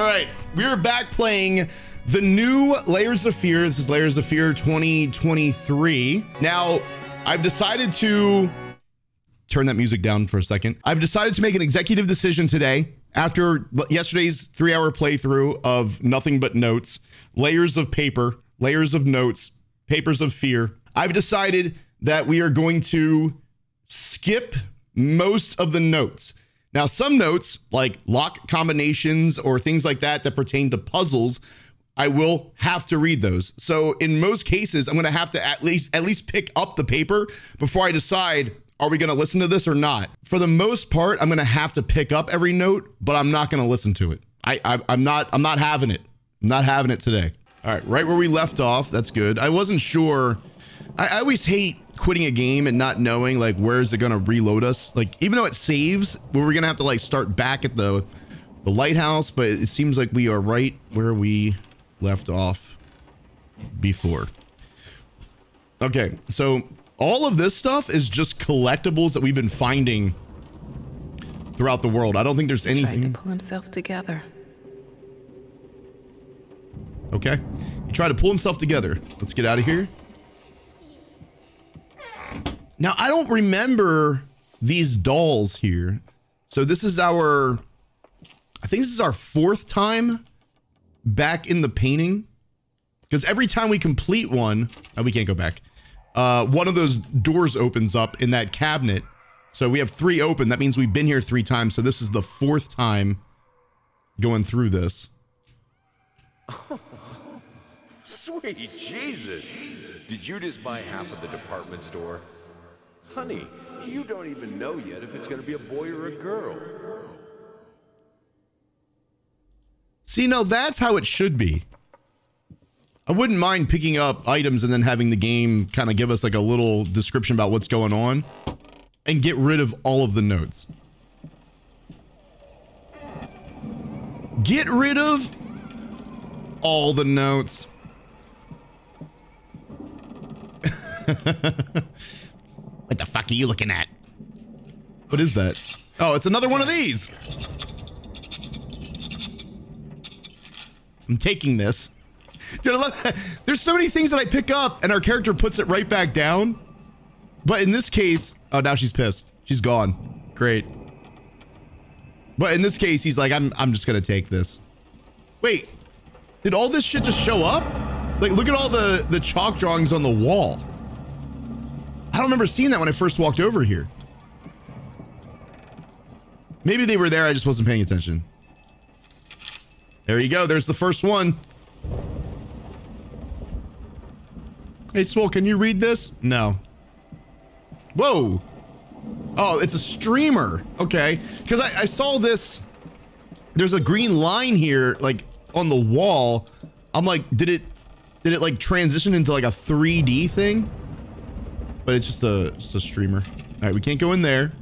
All right, we're back playing the new Layers of Fear. This is Layers of Fear 2023. Now, I've decided to turn that music down for a second. I've decided to make an executive decision today after yesterday's 3-hour playthrough of nothing but notes, layers of paper, layers of notes, papers of fear. I've decided that we are going to skip most of the notes. Now, some notes like lock combinations or things like that that pertain to puzzles, I will have to read those. So in most cases, I'm going to have to at least pick up the paper before I decide, are we going to listen to this or not? For the most part, I'm going to have to pick up every note, but I'm not going to listen to it. I'm not having it. I'm not having it today. All right, right where we left off. That's good. I wasn't sure. I always hate quitting a game and not knowing like where is it going to reload us. Like even though it saves, we're going to have to like start back at the lighthouse, but it seems like we are right where we left off before. Okay, so all of this stuff is just collectibles that we've been finding throughout the world. I don't think there's anything. He tried to pull himself together. Okay, he tried to pull himself together. Let's get out of here. Now, I don't remember these dolls here. So this is our, I think this is our fourth time back in the painting, because every time we complete one, oh, we can't go back. One of those doors opens up in that cabinet. So we have three open. That means we've been here three times. So this is the fourth time going through this. Oh, sweet Jesus. Did you just buy half of the department store? Honey, you don't even know yet if it's going to be a boy or a girl. See, now that's how it should be. I wouldn't mind picking up items and then having the game kind of give us like a little description about what's going on and get rid of all of the notes. Get rid of all the notes. What the fuck are you looking at? What is that? Oh, it's another one of these. I'm taking this. Dude, I love, there's so many things that I pick up and our character puts it right back down. But in this case, oh, now she's pissed. She's gone. Great. But in this case, he's like, I'm just going to take this. Wait, did all this shit just show up? Like, look at all the chalk drawings on the wall. I don't remember seeing that when I first walked over here. Maybe they were there, I just wasn't paying attention. There you go, there's the first one. Hey, Swole, can you read this? No. Whoa. Oh, it's a streamer. Okay, because I saw this. There's a green line here, like on the wall. I'm like, did it like transition into like a 3D thing? But it's just a streamer. All right, we can't go in there.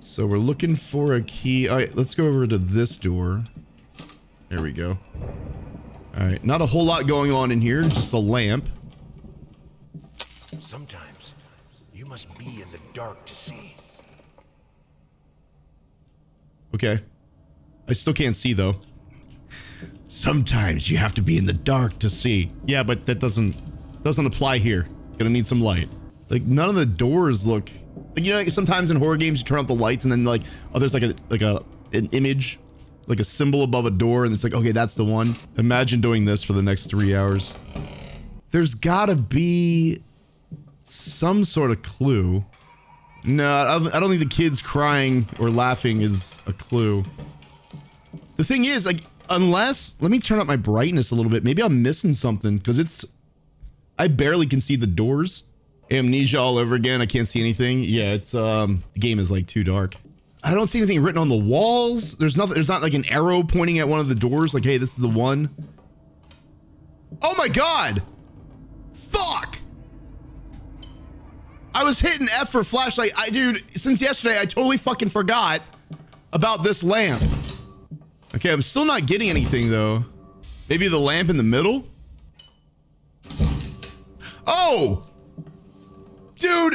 So we're looking for a key. All right, let's go over to this door. There we go. All right, not a whole lot going on in here, just a lamp. Sometimes you must be in the dark to see. Okay. I still can't see though. Sometimes you have to be in the dark to see. Yeah, but that doesn't apply here. Gonna need some light. Like none of the doors look, like, you know, like sometimes in horror games you turn off the lights and then like, oh, there's like an image, like a symbol above a door, and it's like, okay, that's the one. Imagine doing this for the next 3 hours. There's gotta be some sort of clue. No, I don't think the kids crying or laughing is a clue. The thing is, like, unless, let me turn up my brightness a little bit. Maybe I'm missing something, because it's, I barely can see the doors. Amnesia all over again. I can't see anything. Yeah, it's the game is like too dark. I don't see anything written on the walls. There's nothing. There's not like an arrow pointing at one of the doors. Like, hey, this is the one. Oh my God. Fuck. I was hitting F for flashlight. Dude, since yesterday, I totally fucking forgot about this lamp. Okay, I'm still not getting anything though. Maybe the lamp in the middle. Oh, dude,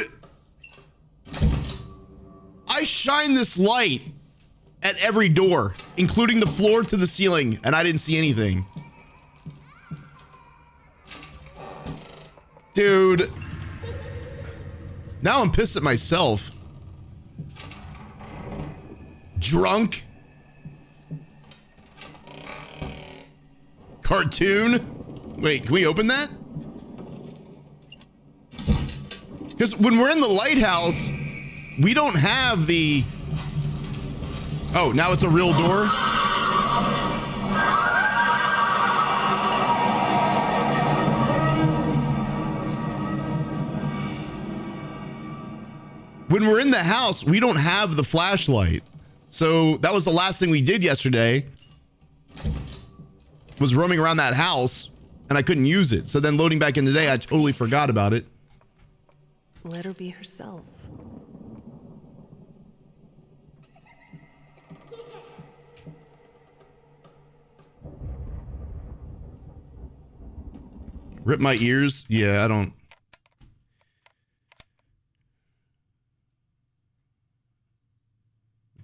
I shine this light at every door, including the floor to the ceiling, and I didn't see anything. Dude. Now I'm pissed at myself. Drunk. Cartoon. Wait, can we open that? Because when we're in the lighthouse, we don't have the... Oh, now it's a real door? When we're in the house, we don't have the flashlight. So that was the last thing we did yesterday, was roaming around that house, and I couldn't use it. So then loading back in today, I totally forgot about it. Let her be herself. Rip my ears? Yeah, I don't.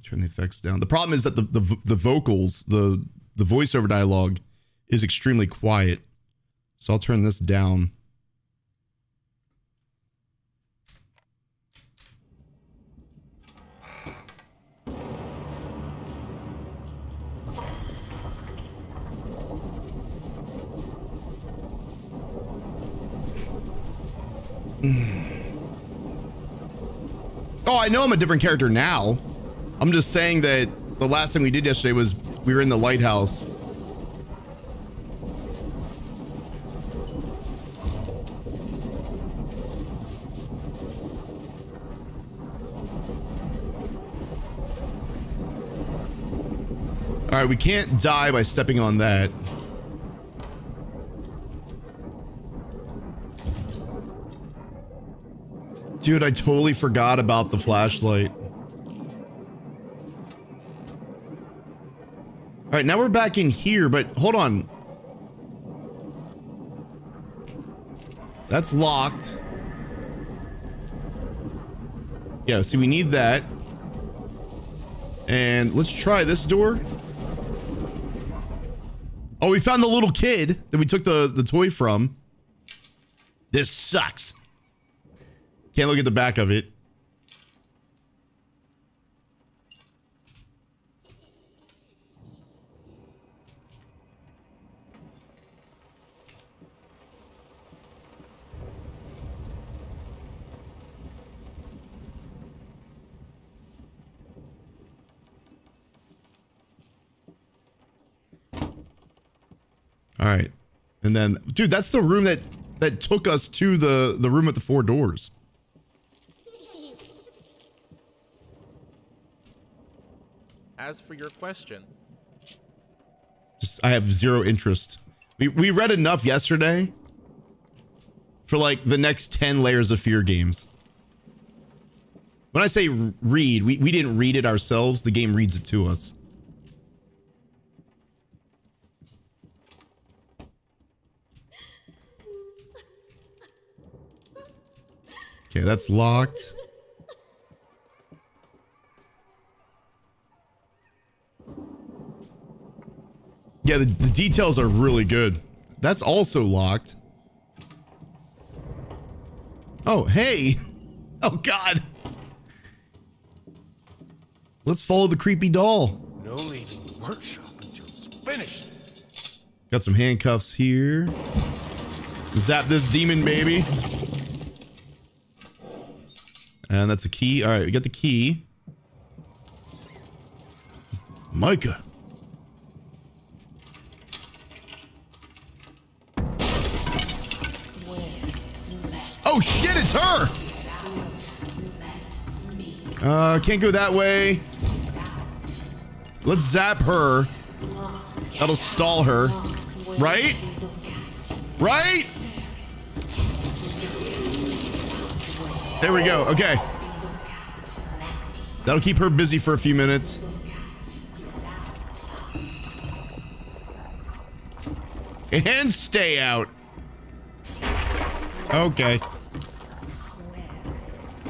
Turn the effects down. The problem is that the vocals, the voiceover dialogue is extremely quiet. So I'll turn this down. Oh, I know I'm a different character now. I'm just saying that the last thing we did yesterday was we were in the lighthouse. All right, we can't die by stepping on that. Dude, I totally forgot about the flashlight. All right, now we're back in here, but hold on. That's locked. Yeah, see, we need that. And let's try this door. Oh, we found the little kid that we took the toy from. This sucks. Can't look at the back of it. All right. And then, dude, that's the room that took us to the room with the four doors. As for your question, just, I have zero interest. We read enough yesterday for like the next 10 Layers of Fear games. When I say read, we didn't read it ourselves. The game reads it to us. Okay, that's locked. Yeah, the details are really good. That's also locked. Oh, hey. Oh, God. Let's follow the creepy doll. No leaving workshop until it's finished. Got some handcuffs here. Zap this demon, baby. And that's a key. All right, we got the key. Micah. Oh shit, it's her! Can't go that way. Let's zap her. That'll stall her. Right? Right? There we go, okay. That'll keep her busy for a few minutes. And stay out. Okay.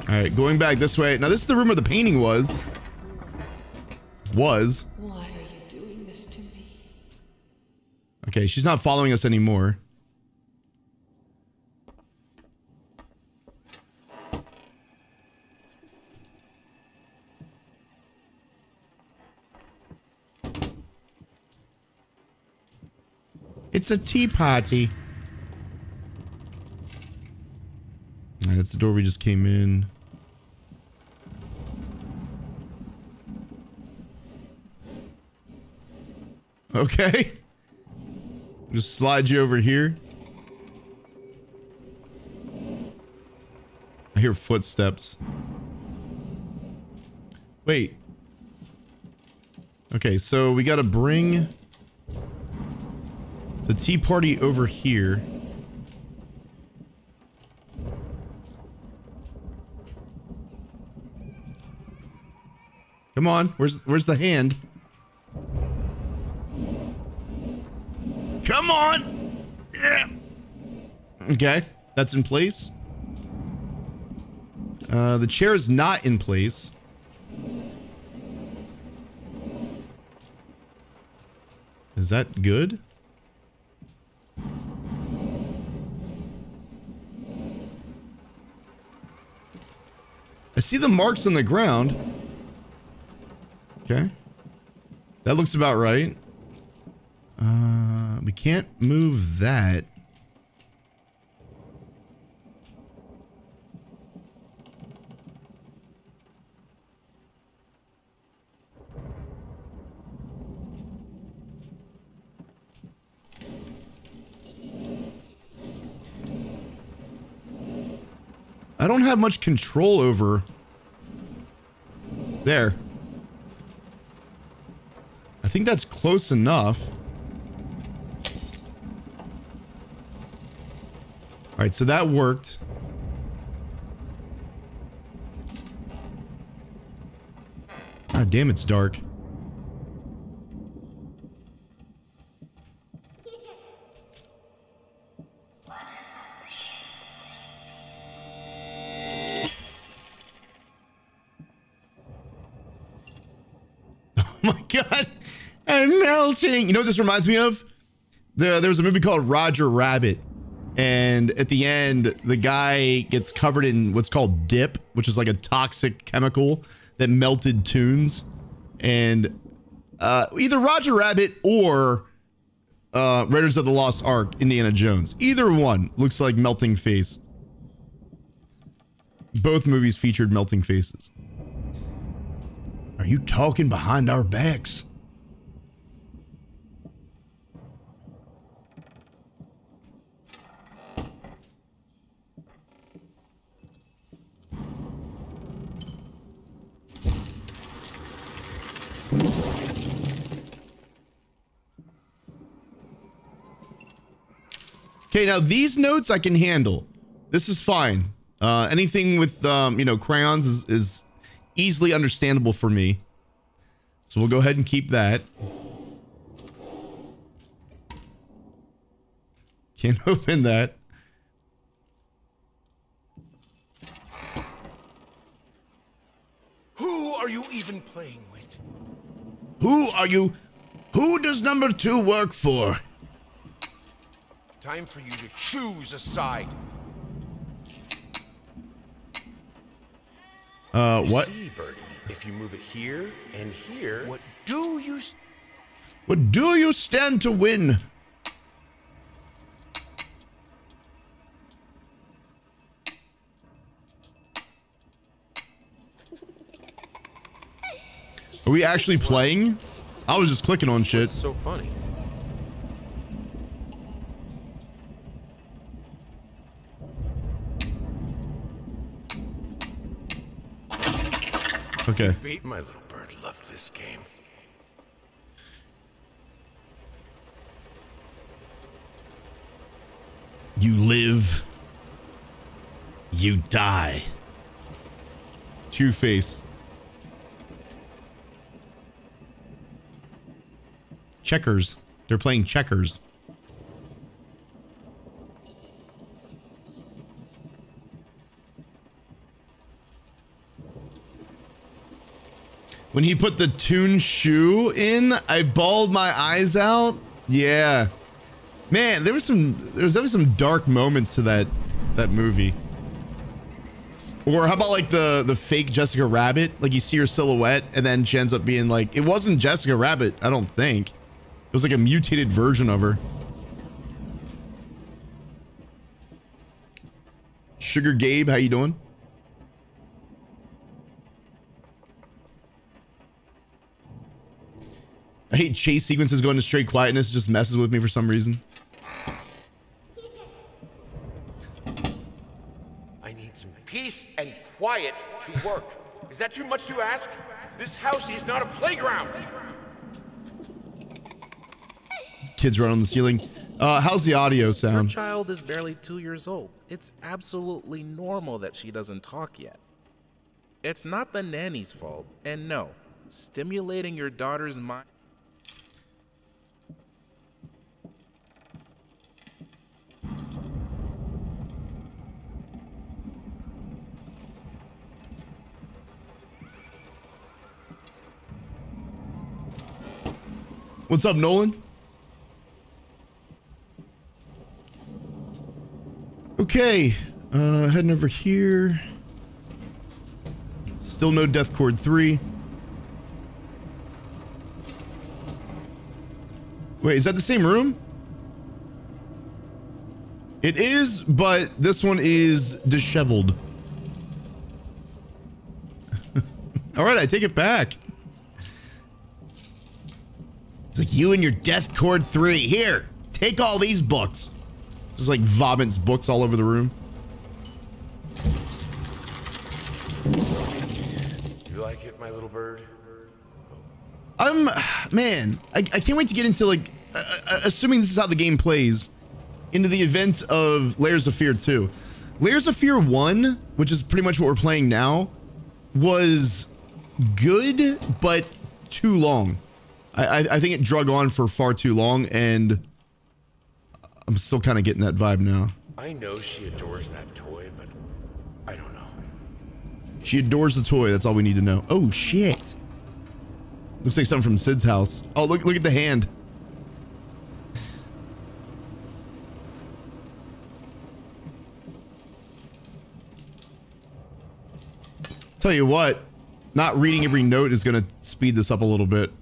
All right, going back this way. Now, this is the room where the painting was. was. Why are you doing this to me? Okay, she's not following us anymore. It's a tea party. Right, that's the door we just came in. Okay. Just slide you over here. I hear footsteps. Wait. Okay, so we gotta bring the tea party over here. Come on, where's the hand? Come on! Yeah. Okay, that's in place. The chair is not in place. Is that good? I see the marks on the ground. Okay. That looks about right. We can't move that. I don't have much control over there. I think that's close enough. All right, so that worked. God damn, it's dark. You know what this reminds me of? There was a movie called Roger Rabbit, and at the end, the guy gets covered in what's called dip, which is like a toxic chemical that melted tunes. And either Roger Rabbit or Raiders of the Lost Ark, Indiana Jones. Either one looks like melting face. Both movies featured melting faces. Are you talking behind our backs? Okay, now these notes I can handle. This is fine. Anything with, you know, crayons is easily understandable for me. So we'll go ahead and keep that. Can't open that. Who are you even playing with? Who are you? Who does number 2 work for? Time for you to choose a side. What? See, Birdie, if you move it here and here, what do you stand to win? Are we actually playing? I was just clicking on shit. That's so funny. Okay. My little bird loved this game. You live. You die. Two-Face. Checkers. They're playing checkers. When he put the tune shoe in, I bawled my eyes out. Yeah. Man, there was definitely some dark moments to that movie. Or how about like the fake Jessica Rabbit? Like you see her silhouette and then she ends up being like, it wasn't Jessica Rabbit, I don't think. It was like a mutated version of her. Sugar Gabe, how you doing? I hate chase sequences going to straight quietness. It just messes with me for some reason. I need some peace and quiet to work. Is that too much to ask? This house is not a playground. Kids run on the ceiling. How's the audio sound? Your child is barely 2 years old. It's absolutely normal that she doesn't talk yet. It's not the nanny's fault. And no, stimulating your daughter's mind. What's up, Nolan? Okay, heading over here. Still no Death Chord 3. Wait, is that the same room? It is, but this one is disheveled. All right, I take it back. It's like, you and your Death Chord 3. Here, take all these books. Just like Vobin's books all over the room. You like it, my little bird? Oh. Man, I can't wait to get into, like, assuming this is how the game plays, into the events of Layers of Fear 2. Layers of Fear 1, which is pretty much what we're playing now, was good, but too long. I think it drug on for far too long, and I'm still kind of getting that vibe now. I know she adores that toy, but I don't know. She adores the toy. That's all we need to know. Oh, shit. Looks like something from Sid's house. Oh, look at the hand. Tell you what, not reading every note is going to speed this up a little bit.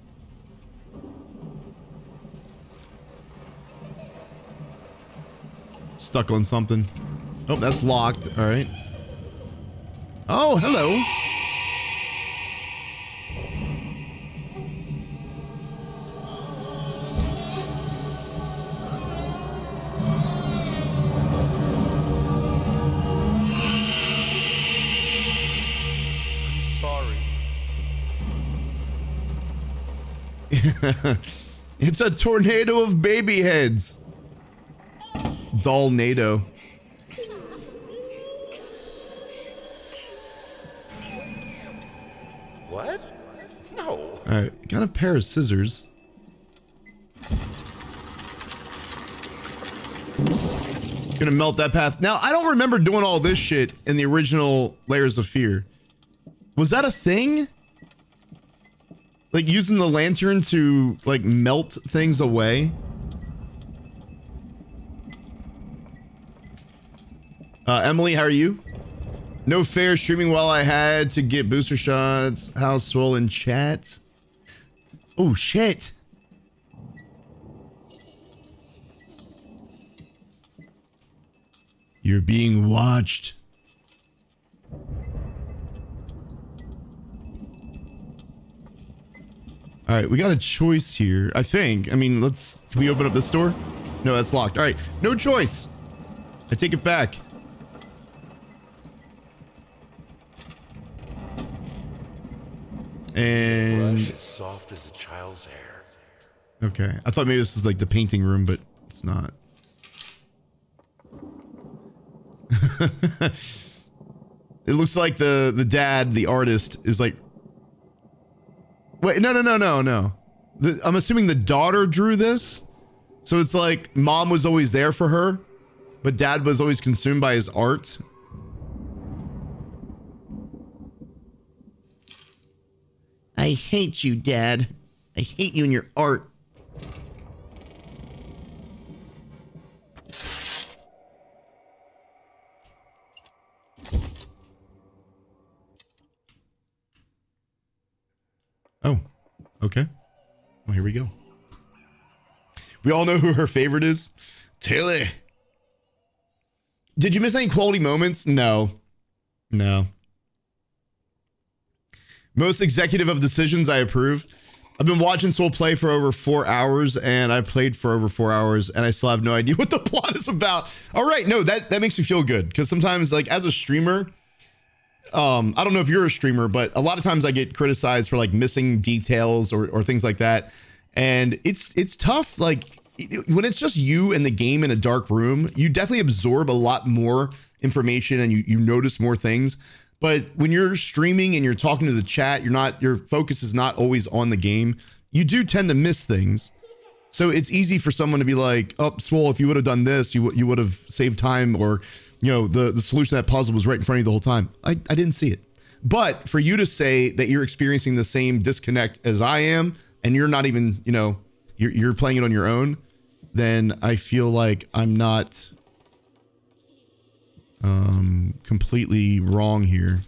Stuck on something. Oh, that's locked. All right. Oh, hello. I'm sorry. It's a tornado of baby heads. Doll-nado. What? No. All right, got a pair of scissors. Gonna melt that path. Now, I don't remember doing all this shit in the original Layers of Fear. Was that a thing? Like using the lantern to like melt things away? Emily, how are you? No fair, streaming while I had to get booster shots. How swollen chat? Oh, shit. You're being watched. All right, we got a choice here, I think. I mean, can we open up this door? No, that's locked. All right, no choice. I take it back. And brush as soft as a child's hair. Okay, I thought maybe this is like the painting room, but it's not. It looks like the dad, the artist, is like. Wait, no. I'm assuming the daughter drew this, so it's like mom was always there for her, but dad was always consumed by his art. I hate you, Dad. I hate you and your art. Oh, okay. Well, here we go. We all know who her favorite is. Tilly. Did you miss any quality moments? No. No. Most executive of decisions, I approve. I've been watching Soul play for over 4 hours, and I played for over 4 hours, and I still have no idea what the plot is about. All right, no, that makes me feel good, because sometimes, like, as a streamer, I don't know if you're a streamer, but a lot of times I get criticized for, like, missing details or things like that, and it's tough, like, when it's just you and the game in a dark room, you definitely absorb a lot more information and you notice more things. But when you're streaming and you're talking to the chat, your focus is not always on the game. You do tend to miss things. So it's easy for someone to be like, oh, Swole, if you would have done this, you would have saved time, or, you know, the solution to that puzzle was right in front of you the whole time. I didn't see it. But for you to say that you're experiencing the same disconnect as I am, and you're not even, you know, you're playing it on your own, then I feel like I'm not completely wrong here.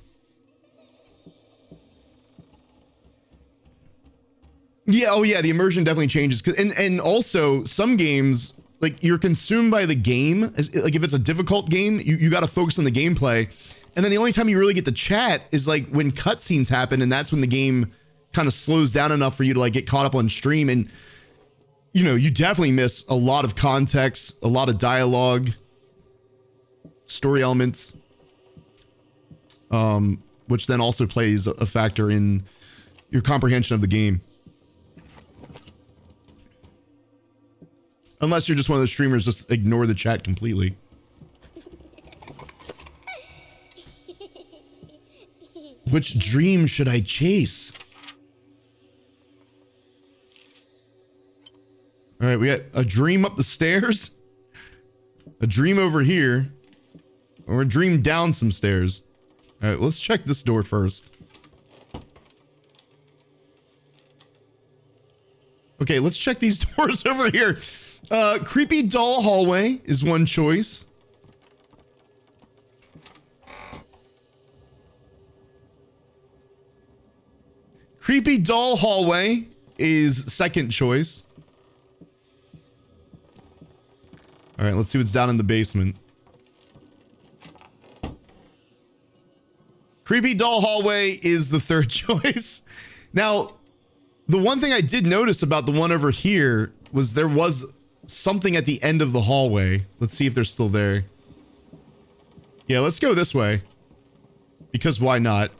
Yeah, oh yeah, the immersion definitely changes. And also, some games, like, you're consumed by the game. Like, if it's a difficult game, you got to focus on the gameplay. And then the only time you really get to chat is, like, when cutscenes happen, and that's when the game kind of slows down enough for you to, like, get caught up on stream. And, you know, you definitely miss a lot of context, a lot of dialogue, story elements, which then also plays a factor in your comprehension of the game. Unless you're just one of those streamers, just ignore the chat completely. Which dream should I chase? All right, we got a dream up the stairs, a dream over here, or a dream down some stairs. All right, let's check this door first. Okay, let's check these doors over here. Creepy doll hallway is one choice. Creepy doll hallway is second choice. All right, let's see what's down in the basement. Creepy doll hallway is the third choice. Now, the one thing I did notice about the one over here was there was something at the end of the hallway. Let's see if they're still there. Yeah, let's go this way. Because why not?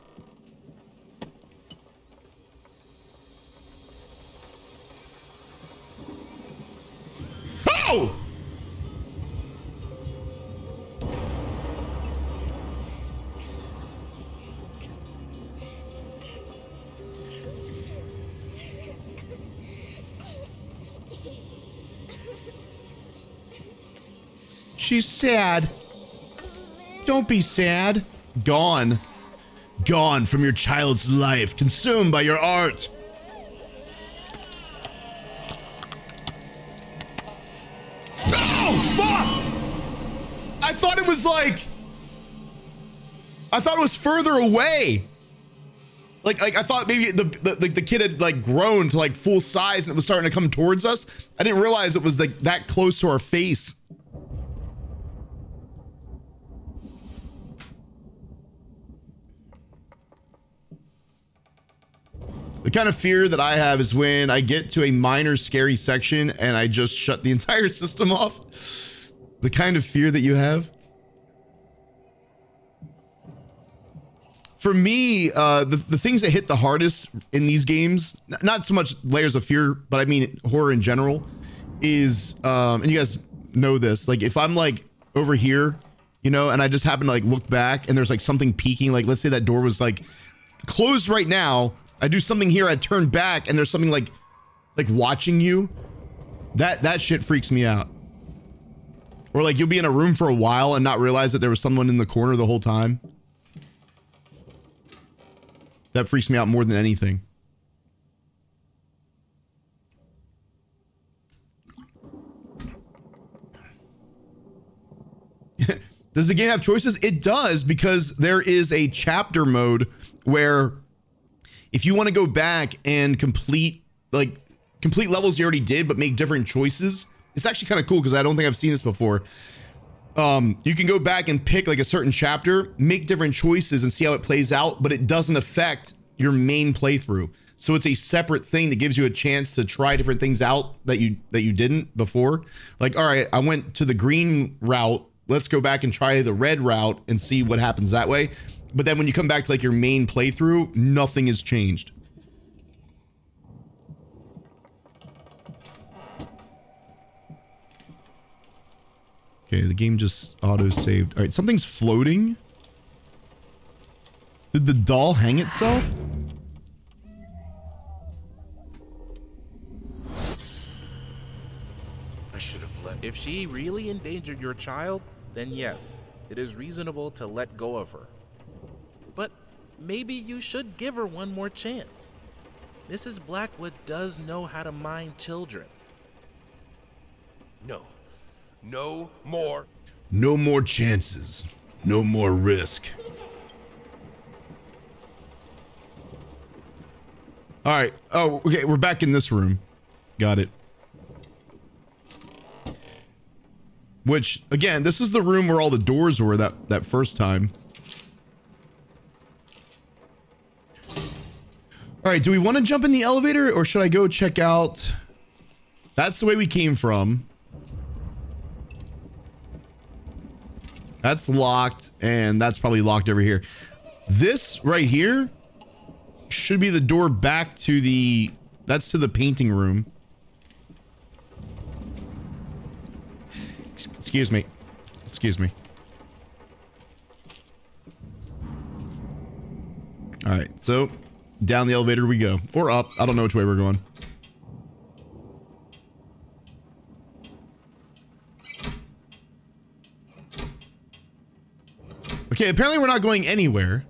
Oh! She's sad. Don't be sad. Gone. Gone from your child's life, consumed by your art. Oh, fuck! I thought it was further away. Like I thought maybe the kid had, like, grown to, like, full size and it was starting to come towards us. I didn't realize it was, like, that close to our face. The kind of fear that I have is when I get to a minor scary section and I just shut the entire system off. The kind of fear that you have. For me, the things that hit the hardest in these games, not so much Layers of Fear, but I mean horror in general, is, and you guys know this, like, if I'm, like, over here, you know, and I just happen to, like, look back and there's, like, something peeking, like, let's say that door was, like, closed right now, I do something here, I turn back, and there's something like watching you. That shit freaks me out. Or, like, you'll be in a room for a while and not realize that there was someone in the corner the whole time. That freaks me out more than anything. Does the game have choices? It does, because there is a chapter mode where if you want to go back and complete levels you already did, but make different choices, it's actually kind of cool because I don't think I've seen this before. You can go back and pick like a certain chapter, make different choices and see how it plays out, but it doesn't affect your main playthrough. So it's a separate thing that gives you a chance to try different things out that you didn't before. Like, all right, I went to the green route. Let's go back and try the red route and see what happens that way. But then when you come back to like your main playthrough, nothing has changed. Okay, the game just auto-saved. All right, something's floating. Did the doll hang itself? I should have let... If she really endangered your child, then yes, it is reasonable to let go of her. But maybe you should give her one more chance. Mrs. Blackwood does know how to mind children. No. No more. No more chances. No more risk. All right. Oh, okay. We're back in this room. Got it. Which, again, this is the room where all the doors were that first time. All right. Do we want to jump in the elevator, or should I go check out? That's the way we came from. That's locked, and that's probably locked over here. This right here should be the door back to the... That's to the painting room. Excuse me. Excuse me. All right, so down the elevator we go. Or up. I don't know which way we're going. Okay, apparently we're not going anywhere.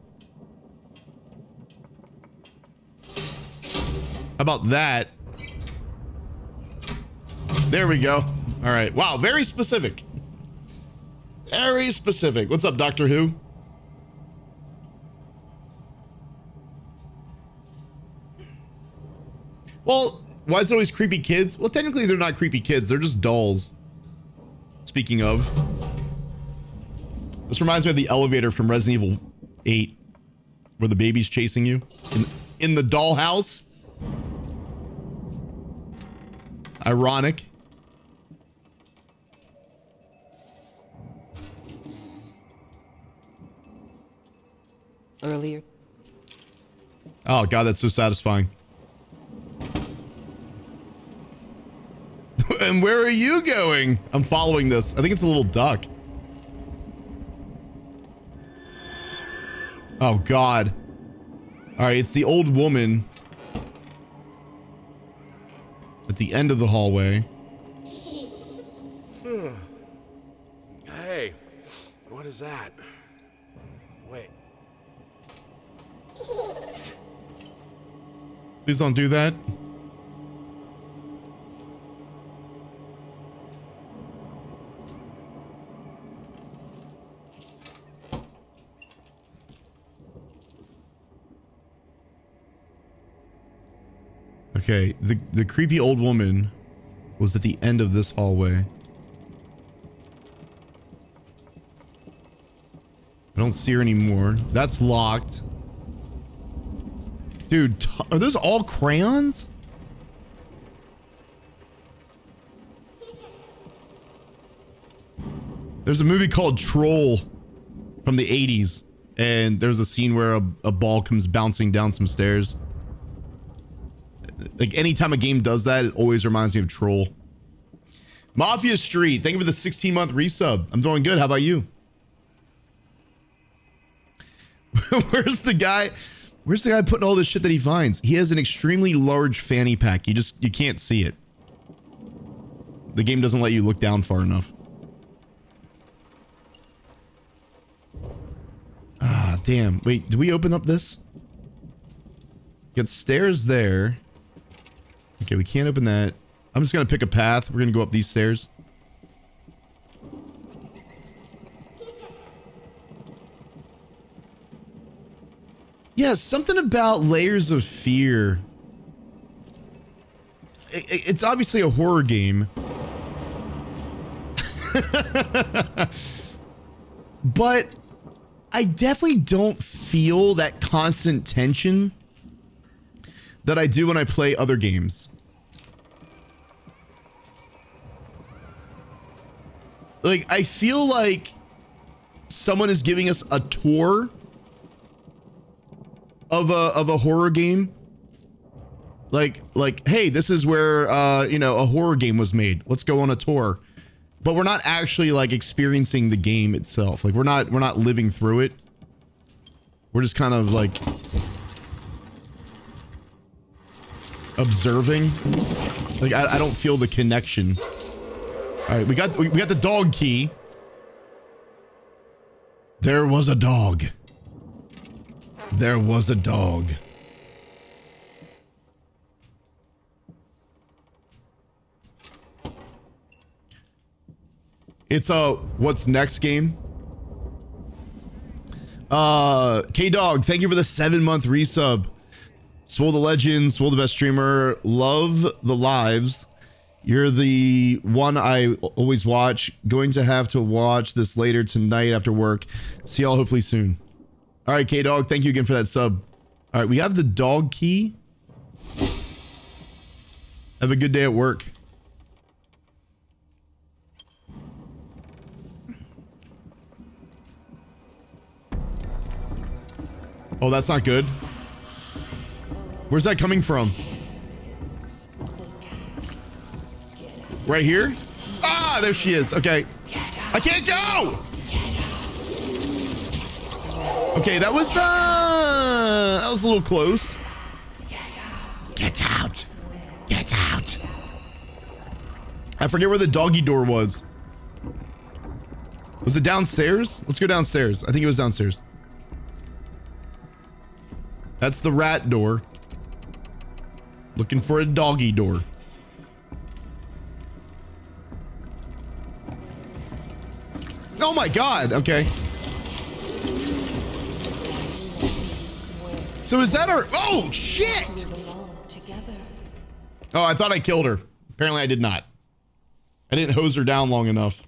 How about that? There we go. All right. Wow, very specific. Very specific. What's up, Doctor Who? Well, why is it always creepy kids? Well, technically they're not creepy kids. They're just dolls. Speaking of... This reminds me of the elevator from Resident Evil 8, where the baby's chasing you in the dollhouse. Ironic. Earlier. Oh God, that's so satisfying. And where are you going? I'm following this. I think it's a little duck. Oh, God. All right, it's the old woman at the end of the hallway. Hey, what is that? Wait. Please don't do that. Okay, the creepy old woman was at the end of this hallway. I don't see her anymore. That's locked. Dude, are those all crayons? There's a movie called Troll from the 80s, and there's a scene where a ball comes bouncing down some stairs. Like, anytime a game does that, it always reminds me of Troll. Mafia Street, thank you for the 16-month resub. I'm doing good. How about you? Where's the guy? Where's the guy putting all this shit that he finds? He has an extremely large fanny pack. You can't see it. The game doesn't let you look down far enough. Ah, damn. Wait, do we open up this? Got stairs there. Okay, we can't open that. I'm just gonna pick a path. We're gonna go up these stairs. Yeah, something about Layers of Fear. It's obviously a horror game. But I definitely don't feel that constant tension that I do when I play other games. Like, I feel like someone is giving us a tour of a horror game. Like, hey, this is where, you know, a horror game was made. Let's go on a tour. But we're not actually like experiencing the game itself. Like we're not living through it. We're just kind of like observing. Like I don't feel the connection. All right, we got the dog key. There was a dog. There was a dog. It's a what's next game. K-Dog, thank you for the 7-month resub. Swole the legend, Swole the best streamer. Love the lives. You're the one I always watch. Going to have to watch this later tonight after work. See y'all hopefully soon. All right, K-Dog, thank you again for that sub. All right, we have the dog key. Have a good day at work. Oh, that's not good. Where's that coming from? Right here? Ah, there she is. Okay. I can't go! Okay, that was a little close. Get out. Get out. I forget where the doggy door was. Was it downstairs? Let's go downstairs. I think it was downstairs. That's the rat door. Looking for a doggy door. Oh my God. Okay. So is that our, oh shit. Oh, I thought I killed her. Apparently I did not. I didn't hose her down long enough.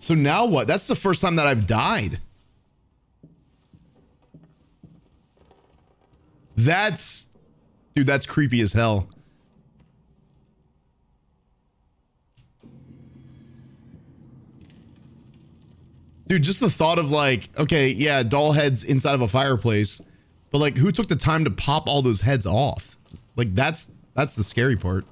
So now what? That's the first time that I've died. That's... Dude, that's creepy as hell. Dude, just the thought of like, okay, yeah, doll heads inside of a fireplace. But like, who took the time to pop all those heads off? Like, that's the scary part.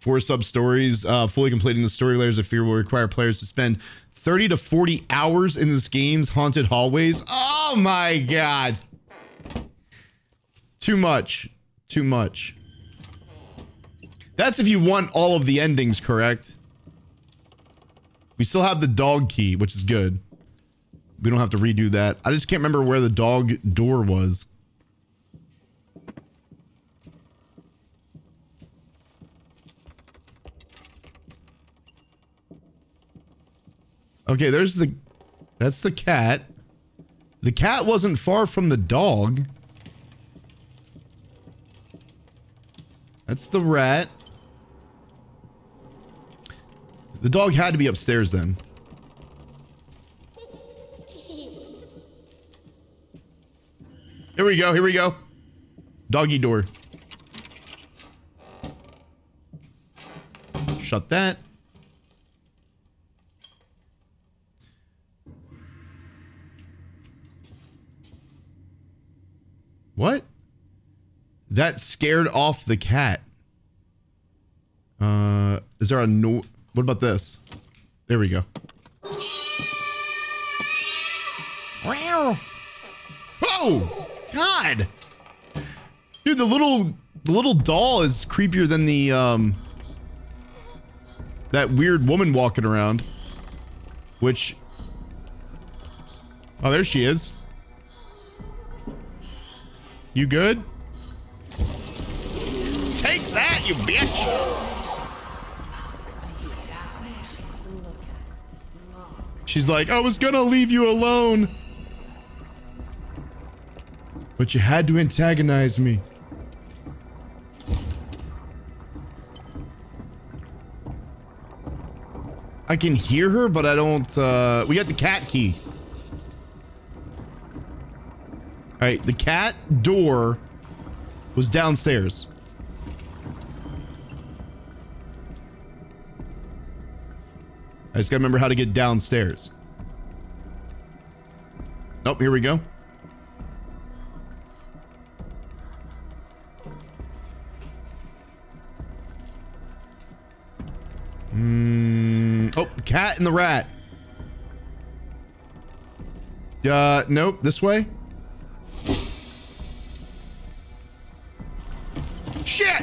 Four sub-stories, fully completing the story Layers of Fear will require players to spend 30 to 40 hours in this game's haunted hallways. Oh my God. Too much. Too much. That's if you want all of the endings, correct? We still have the dog key, which is good. We don't have to redo that. I just can't remember where the dog door was. Okay, there's the... That's the cat. The cat wasn't far from the dog. That's the rat. The dog had to be upstairs then. Here we go, here we go. Doggy door. Shut that. What? That scared off the cat. Is there a no... What about this? There we go. Wow. Oh! God! Dude, the little doll is creepier than the, that weird woman walking around. Which Oh, there she is. You good? Take that, you bitch! She's like, I was gonna leave you alone. But you had to antagonize me. I can hear her, but I don't, we got the cat key. All right, the cat door was downstairs. I just gotta remember how to get downstairs. Oh, here we go. Oh, cat and the rat. Nope, this way. Shit!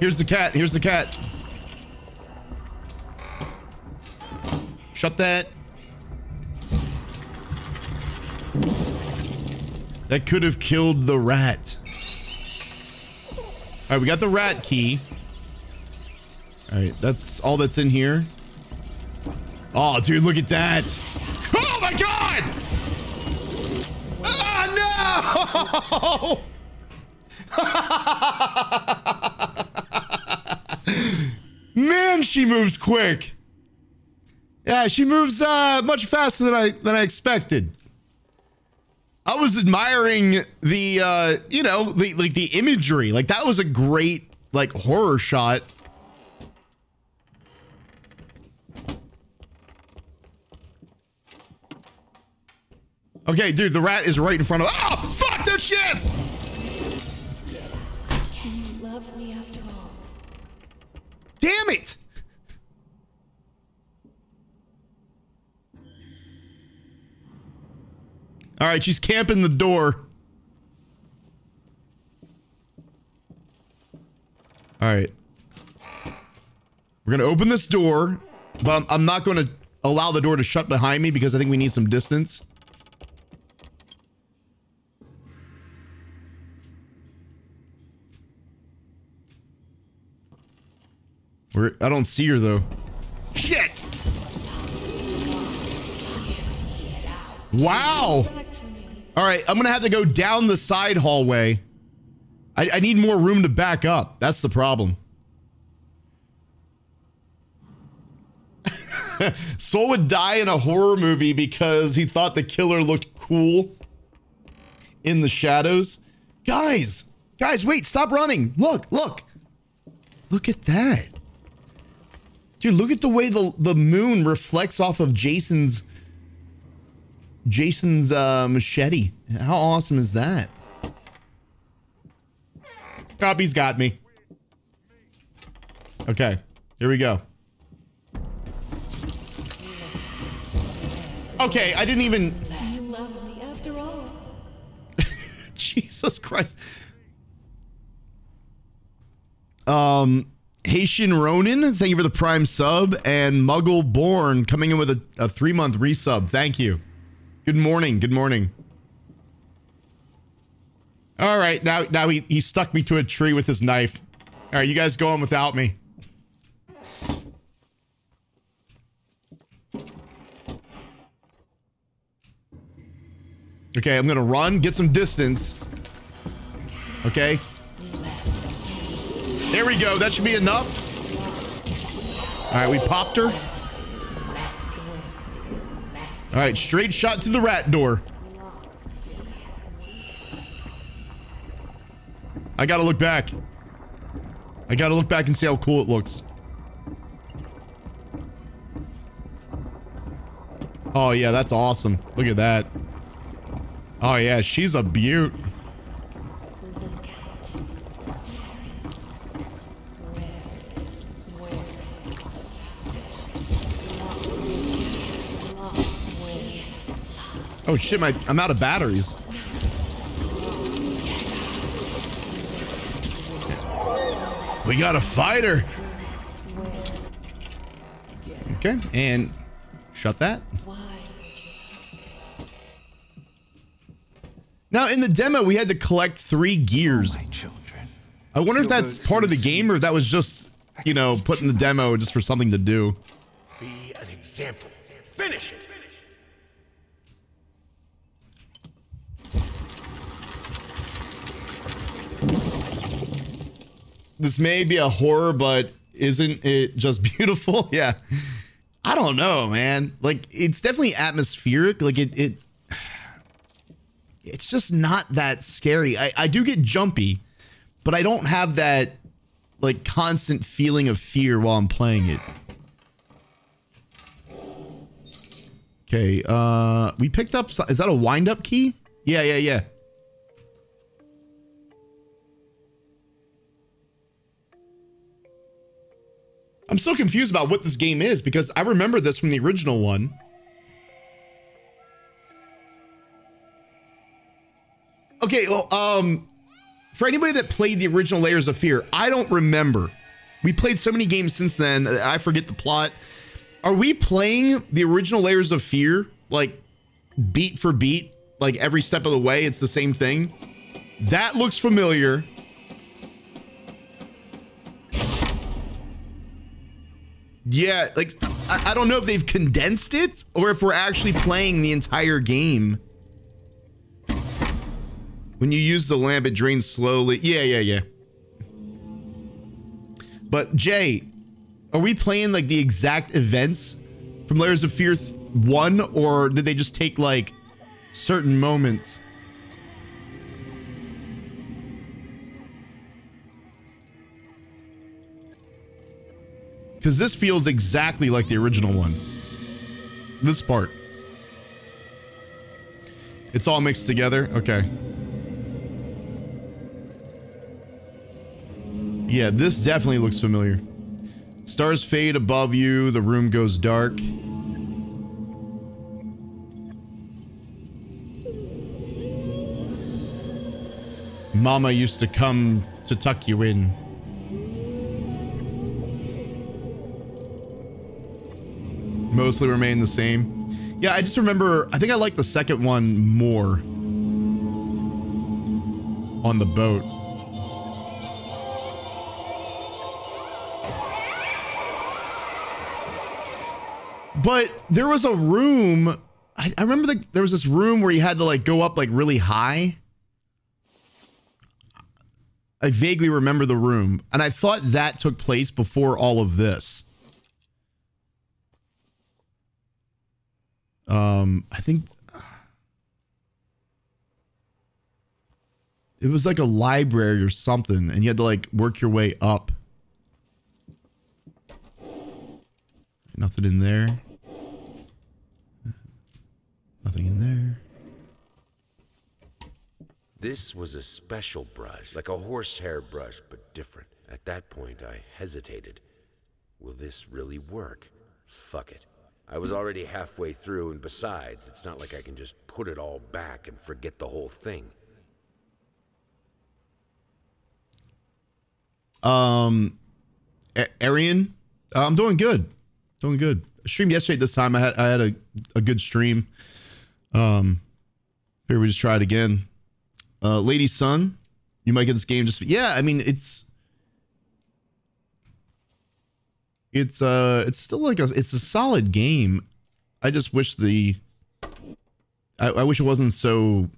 Here's the cat, here's the cat. Shut that. That could have killed the rat. All right, we got the rat key. All right, that's all that's in here. Oh, dude, look at that. Oh, my God. Oh, no. Man, she moves quick. Yeah, she moves much faster than I expected. I was admiring the, you know, the imagery. Like, that was a great, like, horror shot. Okay, dude, the rat is right in front of... Oh, fuck, there she is! Can you love me after all? Damn it! All right, she's camping the door. All right. We're going to open this door, but I'm not going to allow the door to shut behind me because I think we need some distance. I don't see her, though. Shit! Wow! All right, I'm gonna have to go down the side hallway. I need more room to back up. That's the problem. Soul would die in a horror movie because he thought the killer looked cool in the shadows. Guys, wait, stop running. Look at that. Dude, look at the way the moon reflects off of Jason's machete. How awesome is that? Copy's got me. Okay, here we go. Okay, I didn't even... You love me after all. Jesus Christ. Haitian Ronin, thank you for the prime sub, and Muggle Born coming in with a 3-month resub. Thank you. Good morning. Good morning. All right. Now he stuck me to a tree with his knife. All right. You guys go on without me. Okay. I'm going to run, get some distance. Okay. There we go. That should be enough. All right. We popped her. All right, straight shot to the rat door. I gotta look back. I gotta look back and see how cool it looks. Oh yeah, that's awesome. Look at that. Oh yeah, she's a beaut. Oh shit, I'm out of batteries. We got a fighter. Okay, and shut that. Now in the demo, we had to collect 3 gears. I wonder if that's part of the game or if that was just, you know, put in the demo just for something to do. Be an example. Finish it. This may be a horror, but isn't it just beautiful? Yeah. I don't know, man. Like, it's definitely atmospheric. Like, it's just not that scary. I do get jumpy, but I don't have that, like, constant feeling of fear while I'm playing it. Okay, we picked up... Is that a wind-up key? Yeah, yeah, yeah. I'm so confused about what this game is because I remember this from the original one. Okay, well, for anybody that played the original Layers of Fear, I don't remember. We played so many games since then, I forget the plot. Are we playing the original Layers of Fear, like, beat for beat? Like, every step of the way, it's the same thing? That looks familiar. Yeah, like, I don't know if they've condensed it or if we're actually playing the entire game. When you use the lamp, it drains slowly. Yeah, yeah, yeah. But, Jay, are we playing, like, the exact events from Layers of Fear 1, or did they just take, like, certain moments? Because this feels exactly like the original one. This part. It's all mixed together. Okay. Yeah, this definitely looks familiar. Stars fade above you. The room goes dark. Mama used to come to tuck you in. Mostly remain the same. Yeah, I just remember, I think I like the second one more. On the boat. But there was a room, I remember there was this room where you had to like go up like really high. I vaguely remember the room, and I thought that took place before all of this. I think it was like a library or something, and you had to like work your way up. Nothing in there. Nothing in there. This was a special brush, like a horsehair brush, but different. At that point, I hesitated. Will this really work? Fuck it. I was already halfway through, and besides, it's not like I can just put it all back and forget the whole thing. Arian, I'm doing good. Doing good. I streamed yesterday at this time. I had a good stream. Here we just try it again. Lady Sun, you might get this game just for, yeah, I mean, it's still like a solid game. I just wish I wish it wasn't so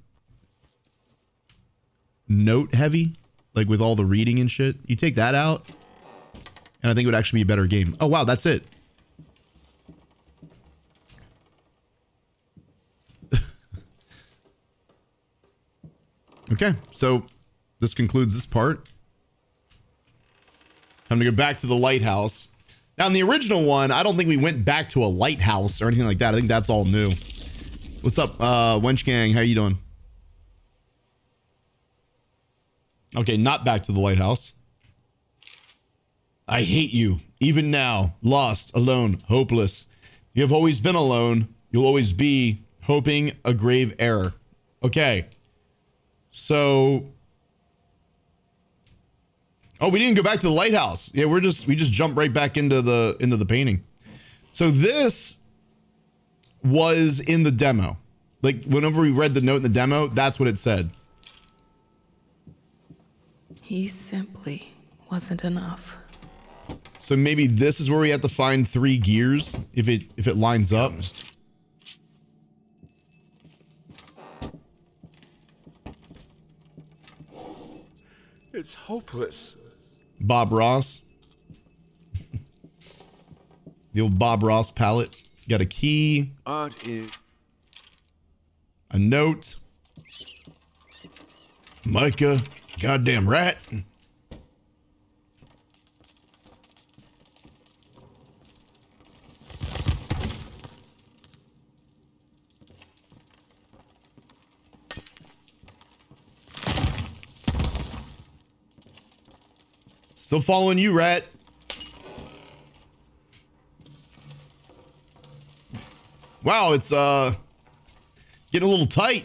note heavy, like with all the reading and shit. You take that out, and I think it would actually be a better game. Oh wow, that's it. Okay, so this concludes this part. Time to go back to the lighthouse. Now, in the original one, I don't think we went back to a lighthouse or anything like that. I think that's all new. What's up, Wench Gang? How you doing? Okay, not back to the lighthouse. I hate you, even now. Lost, alone, hopeless. You have always been alone. You'll always be hoping a grave error. Okay. So... Oh, we didn't go back to the lighthouse. Yeah, we just jumped right back into the painting. So this was in the demo. Like whenever we read the note in the demo, that's what it said. He simply wasn't enough. So maybe this is where we have to find 3 gears if it lines up. It's hopeless. Bob Ross. The old Bob Ross palette. Got a key. Art is a note. Micah, goddamn rat. Still following you, rat. Wow, it's getting a little tight.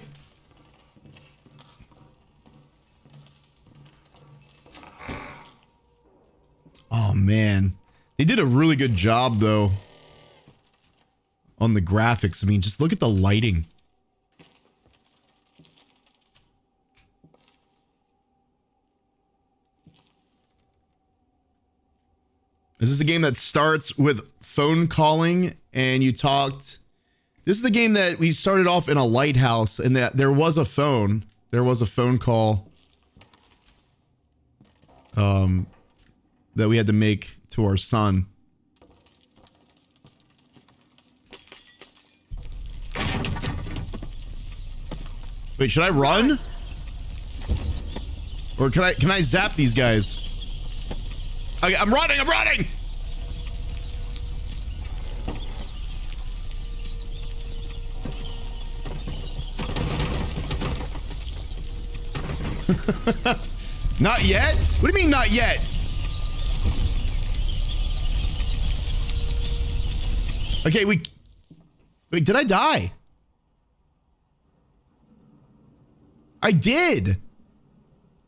Oh man, they did a really good job though on the graphics. I mean, just look at the lighting. This is a game that starts with phone calling and you talked. This is the game that we started off in a lighthouse and that there was a phone. There was a phone call that we had to make to our son. Wait, should I run? Or can I zap these guys? Okay, I'm running, I'm running! Not yet? What do you mean not yet? Okay, we... Wait, did I die? I did!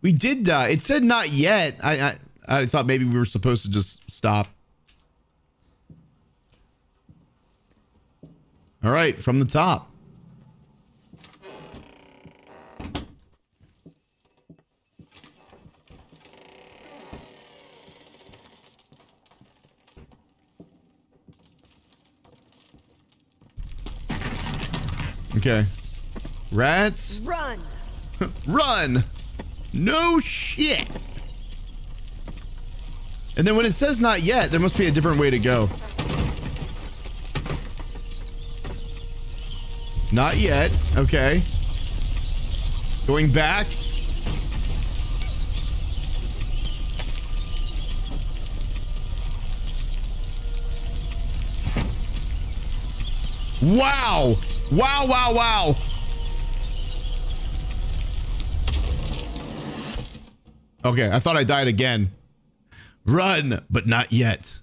We did die. It said not yet. I thought maybe we were supposed to just stop. All right, from the top. Okay. Rats. Run. Run. No shit. And then when it says not yet, there must be a different way to go. Not yet. Okay. Going back. Wow. Wow, wow, wow. Okay, I thought I died again. Run, but not yet.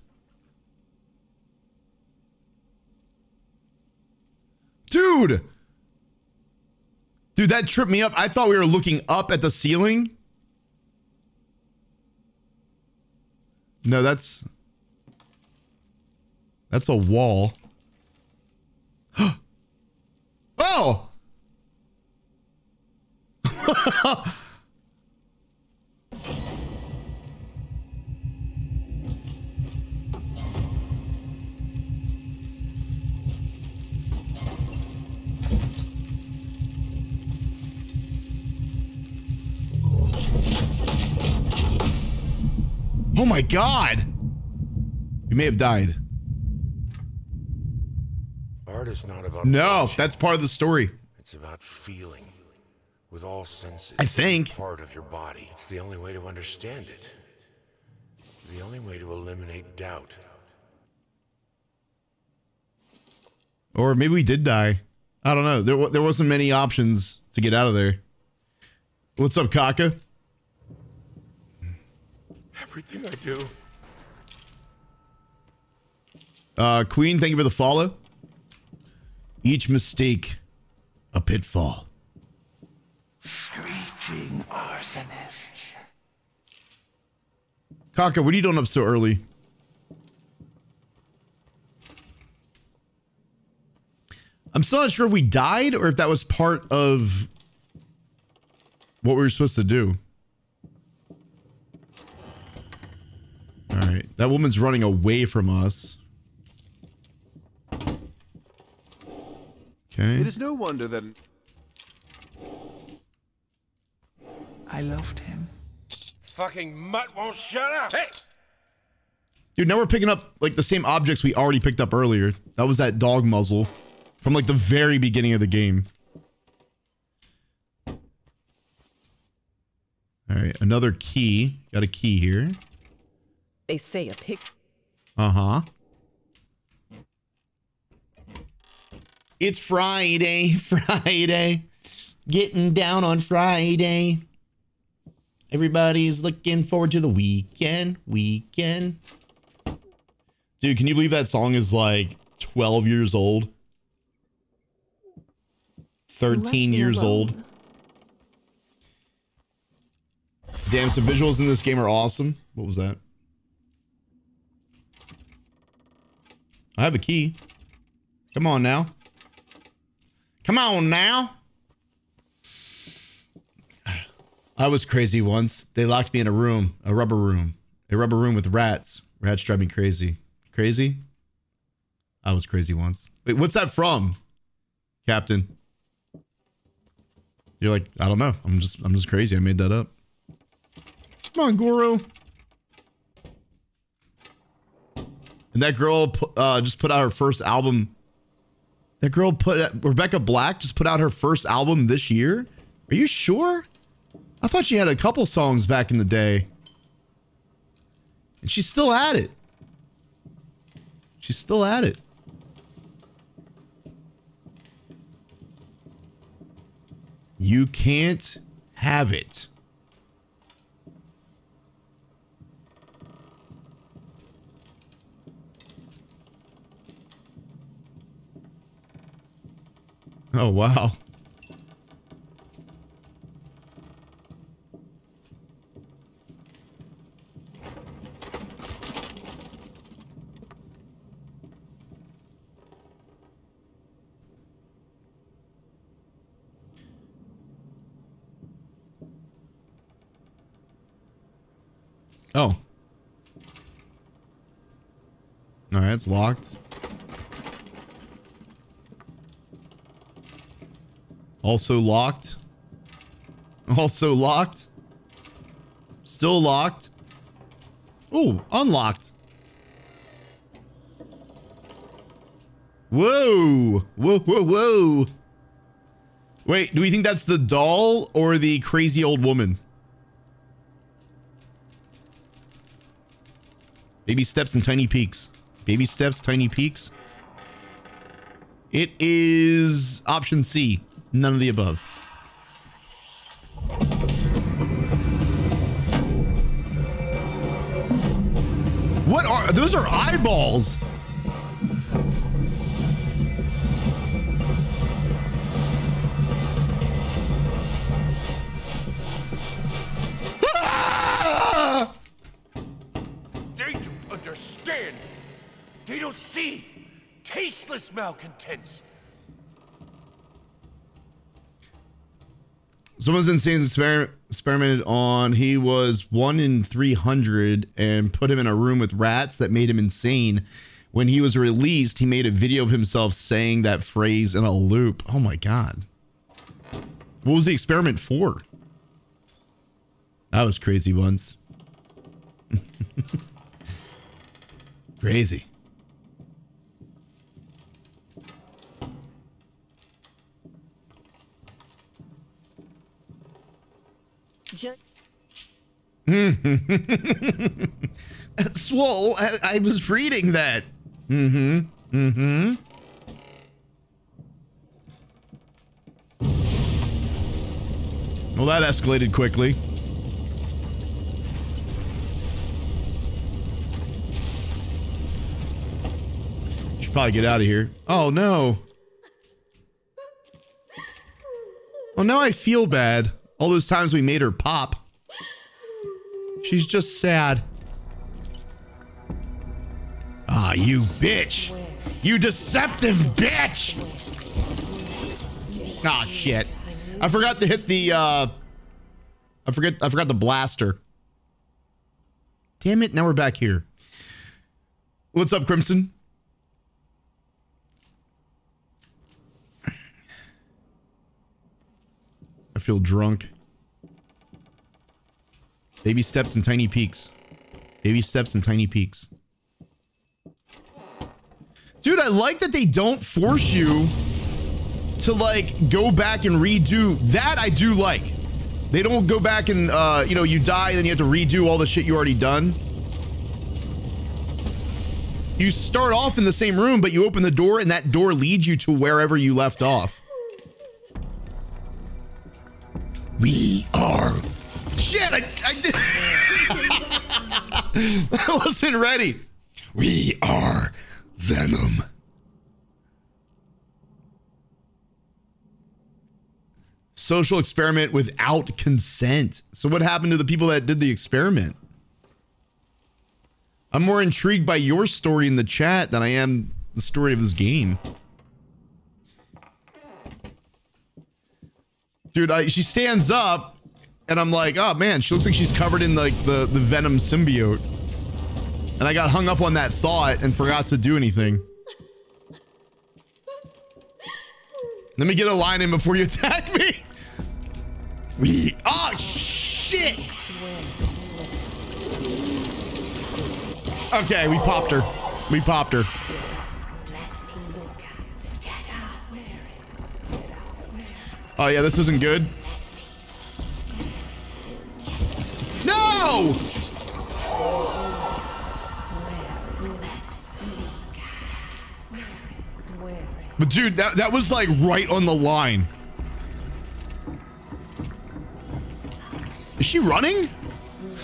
Dude, that tripped me up. I thought we were looking up at the ceiling. No, that's a wall. Oh! Oh my God! We may have died. Art is not about emotion. That's part of the story. It's about feeling with all senses. I think part of your body. It's the only way to understand it. The only way to eliminate doubt. Or maybe we did die. I don't know. There wasn't many options to get out of there. What's up, Kaka? Everything I do. Queen, thank you for the follow. Each mistake, a pitfall. Screeching arsonists. Kaka, what are you doing up so early? I'm still not sure if we died or if that was part of what we were supposed to do. All right. That woman's running away from us. Okay. It is no wonder that I loved him. Fucking mutt won't shut up. Hey! Dude, now we're picking up like the same objects we already picked up earlier. That was that dog muzzle from like the very beginning of the game. All right, another key. Got a key here. They say a pick. Uh-huh. It's Friday, Friday. Getting down on Friday. Everybody's looking forward to the weekend, weekend. Dude, can you believe that song is like 12 years old? 13 years old. Damn, some visuals in this game are awesome. What was that? I have a key. Come on now. Come on now. I was crazy once. They locked me in a room, a rubber room with rats. Rats drive me crazy. Crazy? I was crazy once. Wait, what's that from, Captain? You're like, I don't know. I'm just crazy. I made that up. Come on, Goro. And that girl just put out her first album. That girl Rebecca Black just put out her first album this year. Are you sure? I thought she had a couple songs back in the day. And she's still at it. She's still at it. You can't have it. Oh, wow. Oh. All right, it's locked. Also locked. Also locked. Still locked. Ooh, unlocked. Whoa. Whoa, whoa, whoa. Wait, do we think that's the doll or the crazy old woman? Baby steps and tiny peaks. Baby steps, tiny peaks. It is option C. None of the above. What are those? Are eyeballs? Ah! They don't understand. They don't see. Tasteless malcontents. Someone's insane experimented on. He was 1 in 300 and put him in a room with rats that made him insane. When he was released, he made a video of himself saying that phrase in a loop. Oh my God. What was the experiment for? I was crazy once. Crazy. Swole, I was reading that. Mm-hmm. Mm-hmm. Well, that escalated quickly. Should probably get out of here. Oh no. Well, now I feel bad. All those times we made her pop. She's just sad. Ah, you bitch! You deceptive bitch! Ah, shit. I forgot to hit the, I forgot the blaster. Damn it, now we're back here. What's up, Crimson? I feel drunk. Baby steps and tiny peaks. Baby steps and tiny peaks. Dude, I like that they don't force you to like go back and redo that. I do like they don't go back and you know, you die and then you have to redo all the shit you already done. You start off in the same room, but you open the door and that door leads you to wherever you left off. We are shit. I did. I wasn't ready. We are Venom. Social experiment without consent. So what happened to the people that did the experiment? I'm more intrigued by your story in the chat than I am the story of this game. Dude, she stands up and I'm like, oh man, she looks like she's covered in like the Venom symbiote. And I got hung up on that thought and forgot to do anything. Let me get a line in before you attack me. We, oh shit. Okay, we popped her. We popped her. Oh yeah, this isn't good. No! But dude, that was like right on the line. Is she running?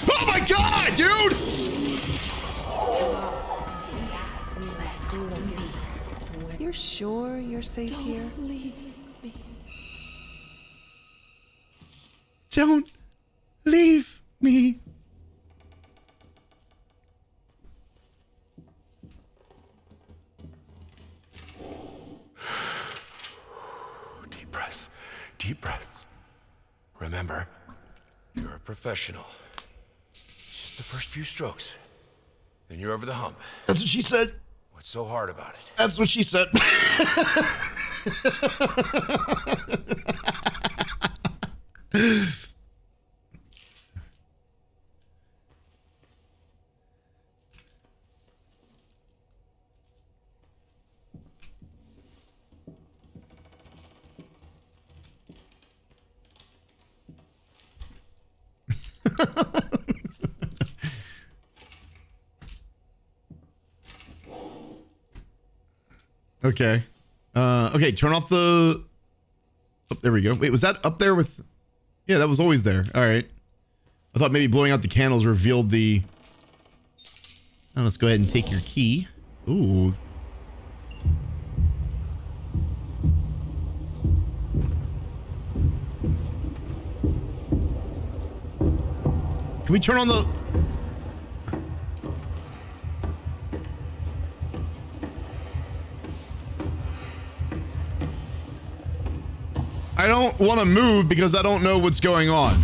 Oh my god, dude! You're sure you're safe here? Don't leave me. Don't leave me. Deep breaths. Deep breaths. Remember, you're a professional. It's just the first few strokes. Then you're over the hump. That's what she said. What's so hard about it? That's what she said. Okay. Okay, turn off the... Oh, there we go. Wait, was that up there with... Yeah, that was always there. All right. I thought maybe blowing out the candles revealed the... Oh, let's go ahead and take your key. Ooh. Can we turn on the... I don't want to move because I don't know what's going on.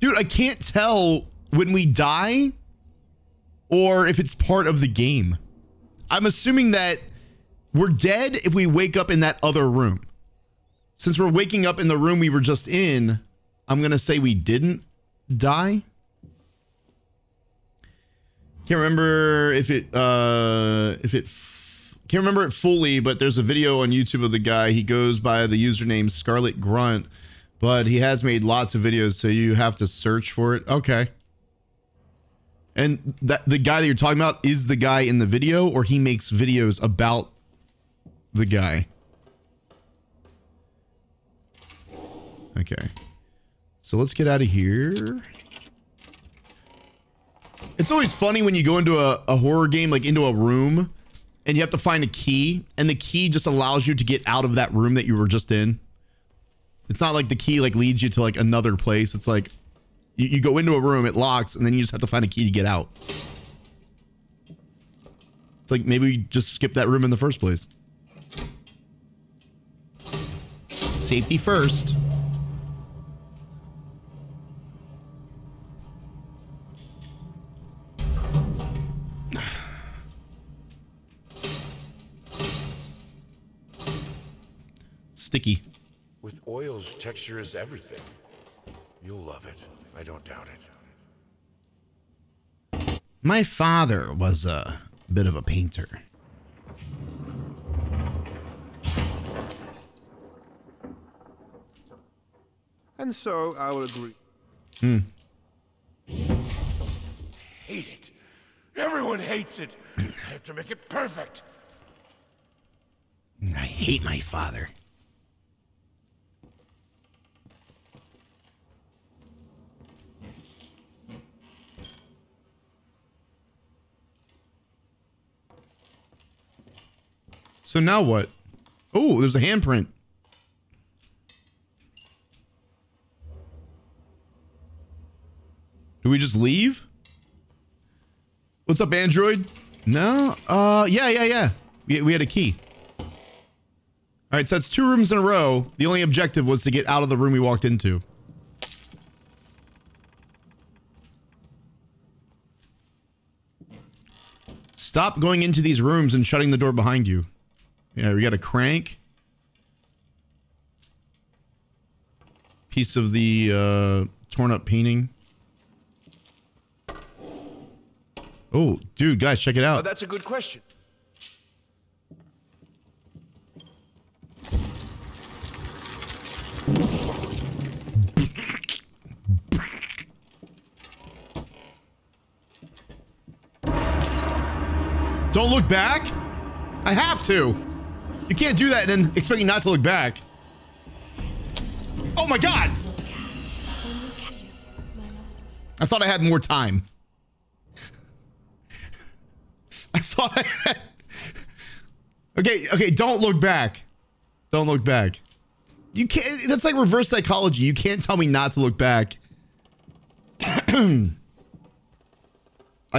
Dude, I can't tell when we die or if it's part of the game. I'm assuming that we're dead if we wake up in that other room. Since we're waking up in the room we were just in, I'm going to say we didn't die. Can't remember if it, can't remember it fully, but there's a video on YouTube of the guy. He goes by the username Scarlet Grunt, but he has made lots of videos, so you have to search for it. Okay. And the guy that you're talking about is the guy in the video, or he makes videos about the guy. Okay, so let's get out of here. It's always funny when you go into a horror game, like into a room, and you have to find a key, and the key just allows you to get out of that room that you were just in. It's not like the key like leads you to like another place. It's like You go into a room, it locks, and then you just have to find a key to get out. It's like maybe we just skip that room in the first place. Safety first. Sticky. With oils, texture is everything. You'll love it. I don't doubt it. My father was a bit of a painter. And so I will agree. Hmm. Hate it. Everyone hates it. I have to make it perfect. I hate my father. So now what? Oh, there's a handprint. Do we just leave? What's up, Android? No? Yeah. We had a key. All right, so that's two rooms in a row. The only objective was to get out of the room we walked into. Stop going into these rooms and shutting the door behind you. Yeah, we got a crank. Piece of the torn up painting. Oh, dude, guys, check it out. Oh, that's a good question. Don't look back? I have to. You can't do that and then expect me not to look back. Oh my God. I thought I had more time. I thought I had... Okay, don't look back. Don't look back. You can't... That's like reverse psychology. You can't tell me not to look back. I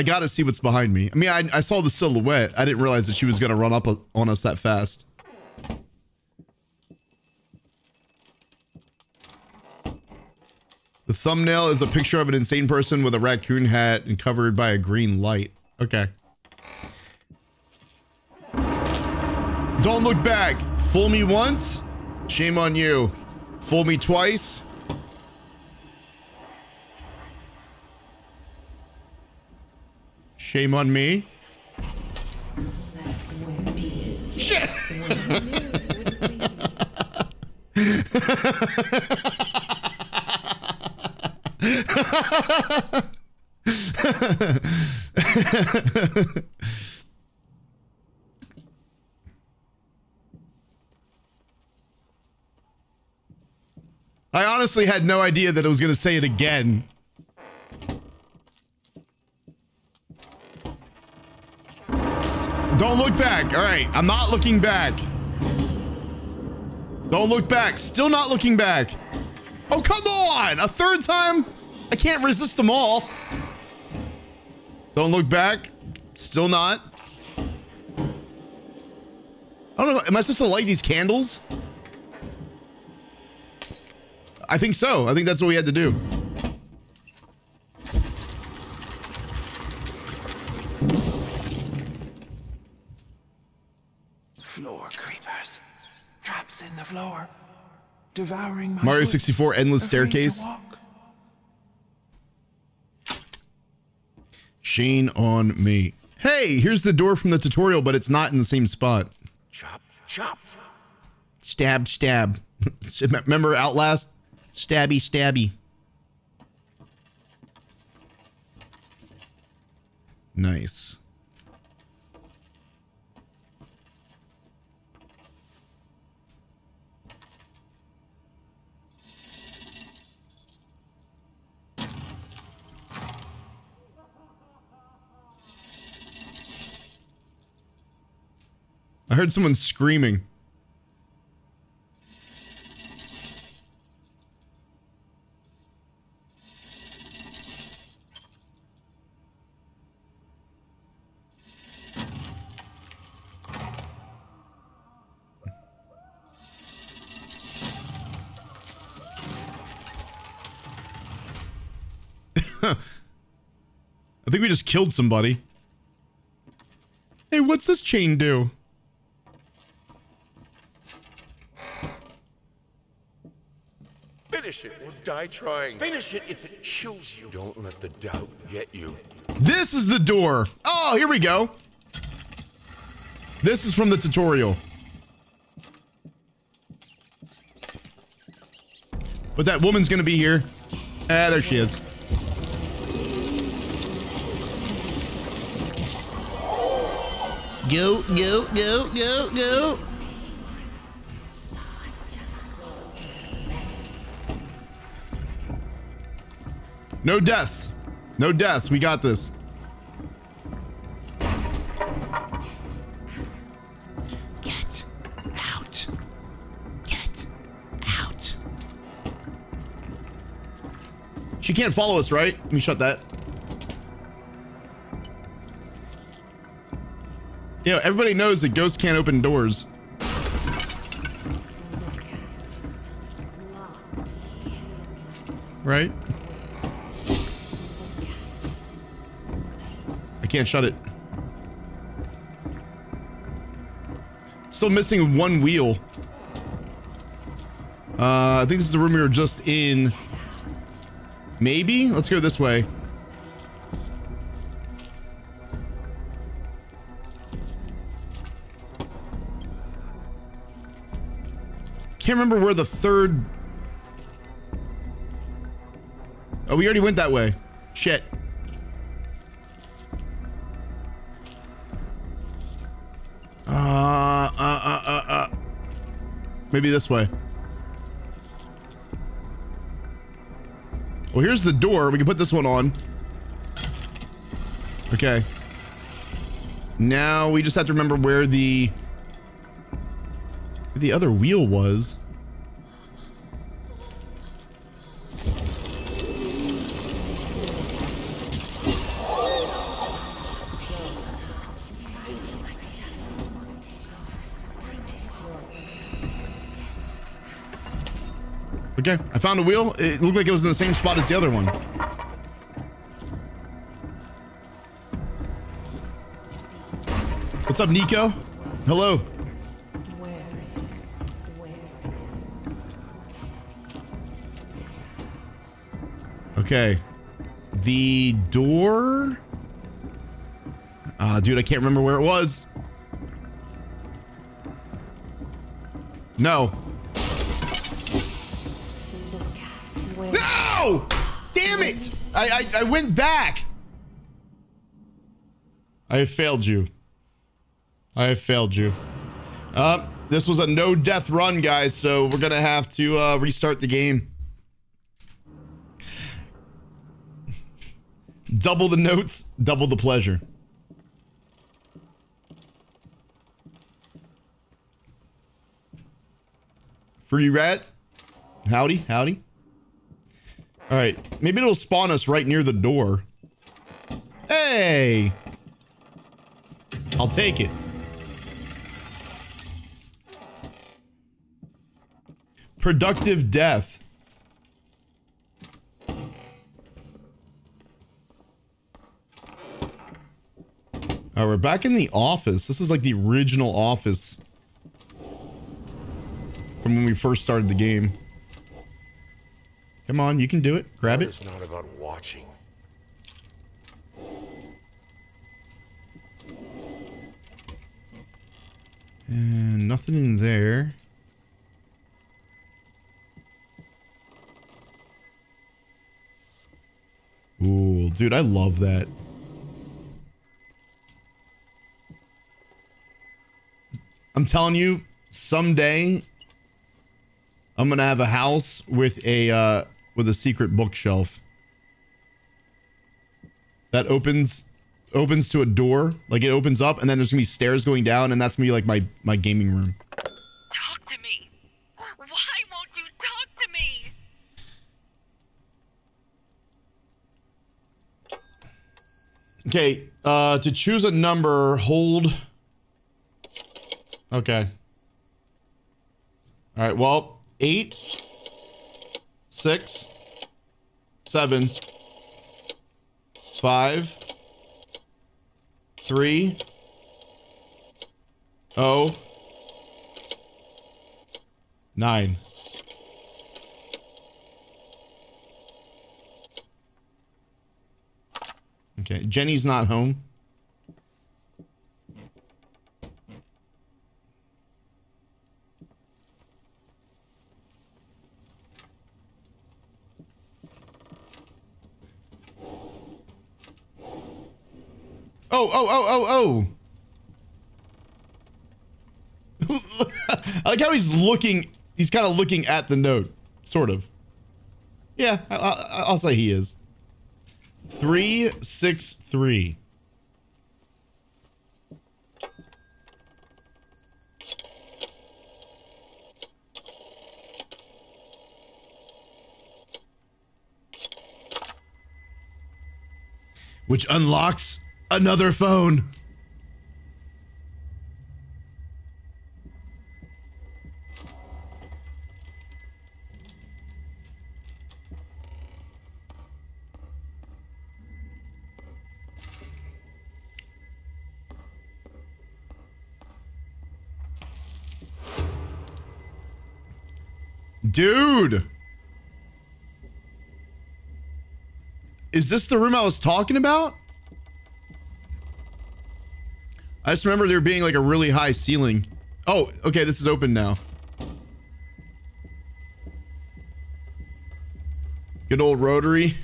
gotta see what's behind me. I mean, I saw the silhouette. I didn't realize that she was gonna run up on us that fast. The thumbnail is a picture of an insane person with a raccoon hat and covered by a green light. Okay. Don't look back. Fool me once, shame on you. Fool me twice. Shame on me. Shit! I honestly had no idea that I was going to say it again. Don't look back. All right. I'm not looking back. Don't look back. Still not looking back. Oh, come on. A third time. I can't resist them all. Don't look back. Still not. I don't know. Am I supposed to light these candles? I think so. I think that's what we had to do. Floor creepers. Traps in the floor. Devouring my Mario 64 endless staircase. Shane on me. Hey, here's the door from the tutorial, but it's not in the same spot. Chop, chop. Stab, stab. Remember Outlast? Stabby, stabby. Nice. I heard someone screaming. I think we just killed somebody. Hey, what's this chain do? Finish it or die trying. Finish it if it kills you. Don't let the doubt get you. This is the door. Oh, here we go. This is from the tutorial. But that woman's gonna be here. Ah, there she is. Go, go, go, go, go. No deaths. No deaths. We got this. Get out. Get out. She can't follow us, right? Let me shut that. You know, everybody knows that ghosts can't open doors. Right? Can't shut it. Still missing one wheel. I think this is the room we were just in. Maybe? Let's go this way. Can't remember where the third... Oh, we already went that way. Shit. Maybe this way. Well, here's the door. We can put this one on. Okay. Now we just have to remember where the other wheel was. Okay, I found a wheel. It looked like it was in the same spot as the other one. What's up, Nico? Hello. Okay. The door? Dude, I can't remember where it was. No. No! Damn it! I went back. I have failed you. I have failed you. This was a no-death run, guys, so we're gonna have to restart the game. Double the notes, double the pleasure. Free rat. Howdy, howdy. All right, maybe it'll spawn us right near the door. Hey! I'll take it. Productive death. All right, we're back in the office. This is like the original office from when we first started the game. Come on, you can do it. Grab it. It's not about watching. And nothing in there. Ooh, dude, I love that. I'm telling you, someday I'm gonna have a house with a secret bookshelf that opens to a door. Like, it opens up and then there's gonna be stairs going down, and that's gonna be like my gaming room. Talk to me. Why won't you talk to me? Okay, to choose a number, hold. Okay. All right, well, 8, 6, 7, 5, 3, 0, 9. Okay, Jenny's not home. Oh. I like how he's looking. He's kind of looking at the note. Sort of. Yeah, I'll say he is. 363. Which unlocks another phone. Dude. Is this the room I was talking about? I just remember there being like a really high ceiling. Oh, okay. This is open now. Good old rotary.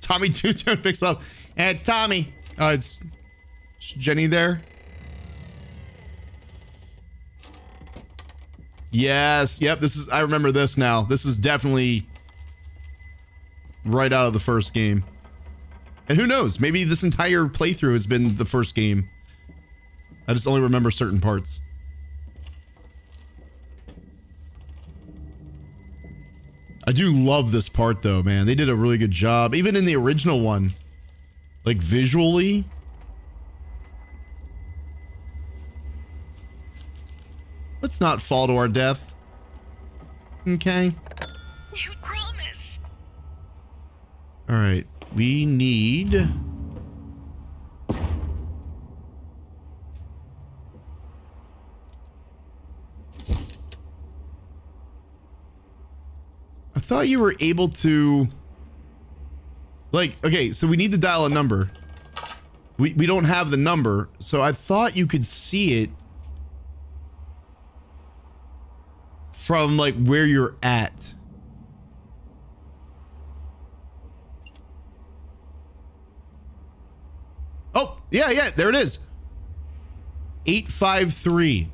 Tommy Two-Tone picks up. And Tommy. It's Jenny there. Yes. Yep. This is, I remember this now. This is definitely right out of the first game. And who knows? Maybe this entire playthrough has been the first game. I just only remember certain parts. I do love this part though, man. They did a really good job. Even in the original one. Like visually. Let's not fall to our death. Okay. You promised. All right. We need... I thought you were able to, like, okay, so we need to dial a number. We don't have the number, so I thought you could see it from like where you're at. Oh, yeah, there it is. 853.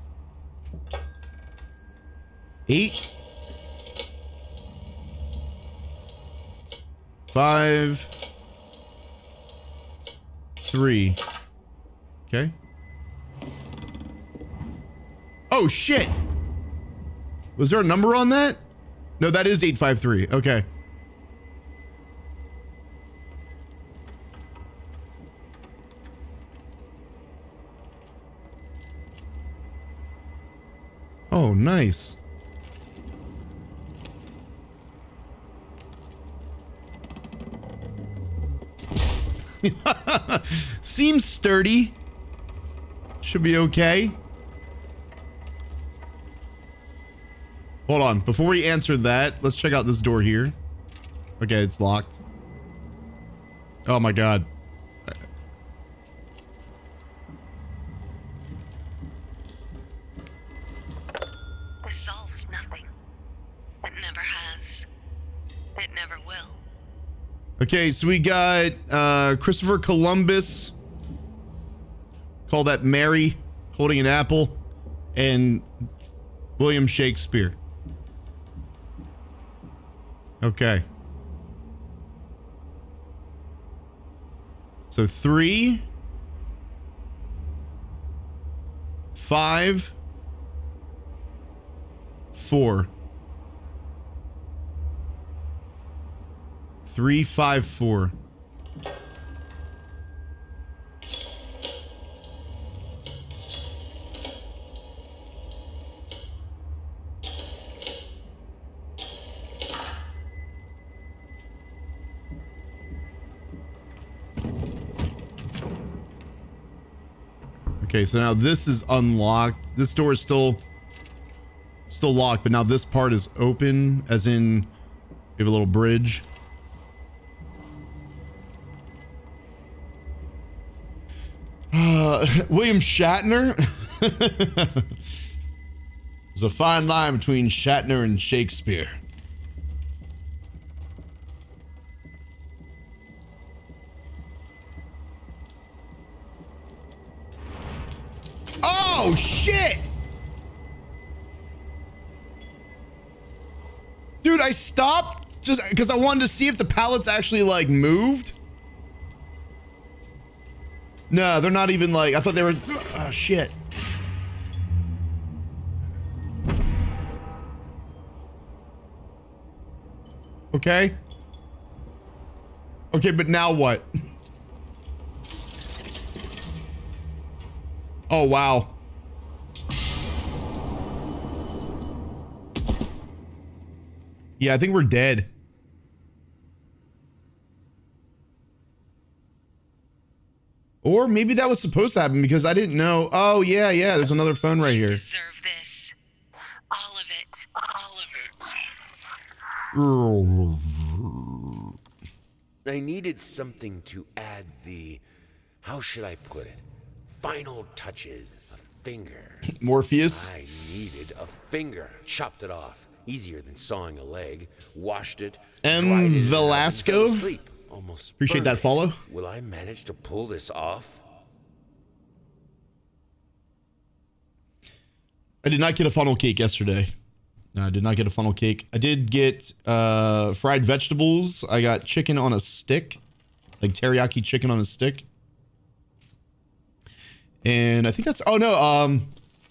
853. Okay. Oh shit. Was there a number on that? No, that is 853. Okay. Oh, nice. Seems sturdy. Should be okay. Hold on. Before we answer that, let's check out this door here. Okay, it's locked. Oh my god. This solves nothing. It never has. It never will. Okay, so we got Christopher Columbus. Call that Mary holding an apple. And William Shakespeare. Okay. So 3, 5, 4. 3, 5, 4. Okay, so now this is unlocked. This door is still locked, but now this part is open, as in we have a little bridge. William Shatner. There's a fine line between Shatner and Shakespeare. Oh shit! Dude, I stopped just because I wanted to see if the pallets actually like moved. No, they're not even like, I thought they were, oh shit. Okay. Okay, but now what? Oh, wow. Yeah, I think we're dead. Or maybe that was supposed to happen because I didn't know. Oh, yeah, yeah. There's another phone right here. You deserve this. All of it. All of it. I needed something to add the, how should I put it? Final touches. A finger. Morpheus? I needed a finger. Chopped it off. Easier than sawing a leg. Washed it. M. Velasco? Sleep. Almost appreciate that follow. Will I manage to pull this off? I did not get a funnel cake yesterday. No, I did not get a funnel cake. I did get fried vegetables. I got chicken on a stick, like teriyaki chicken on a stick. And I think that's, oh no,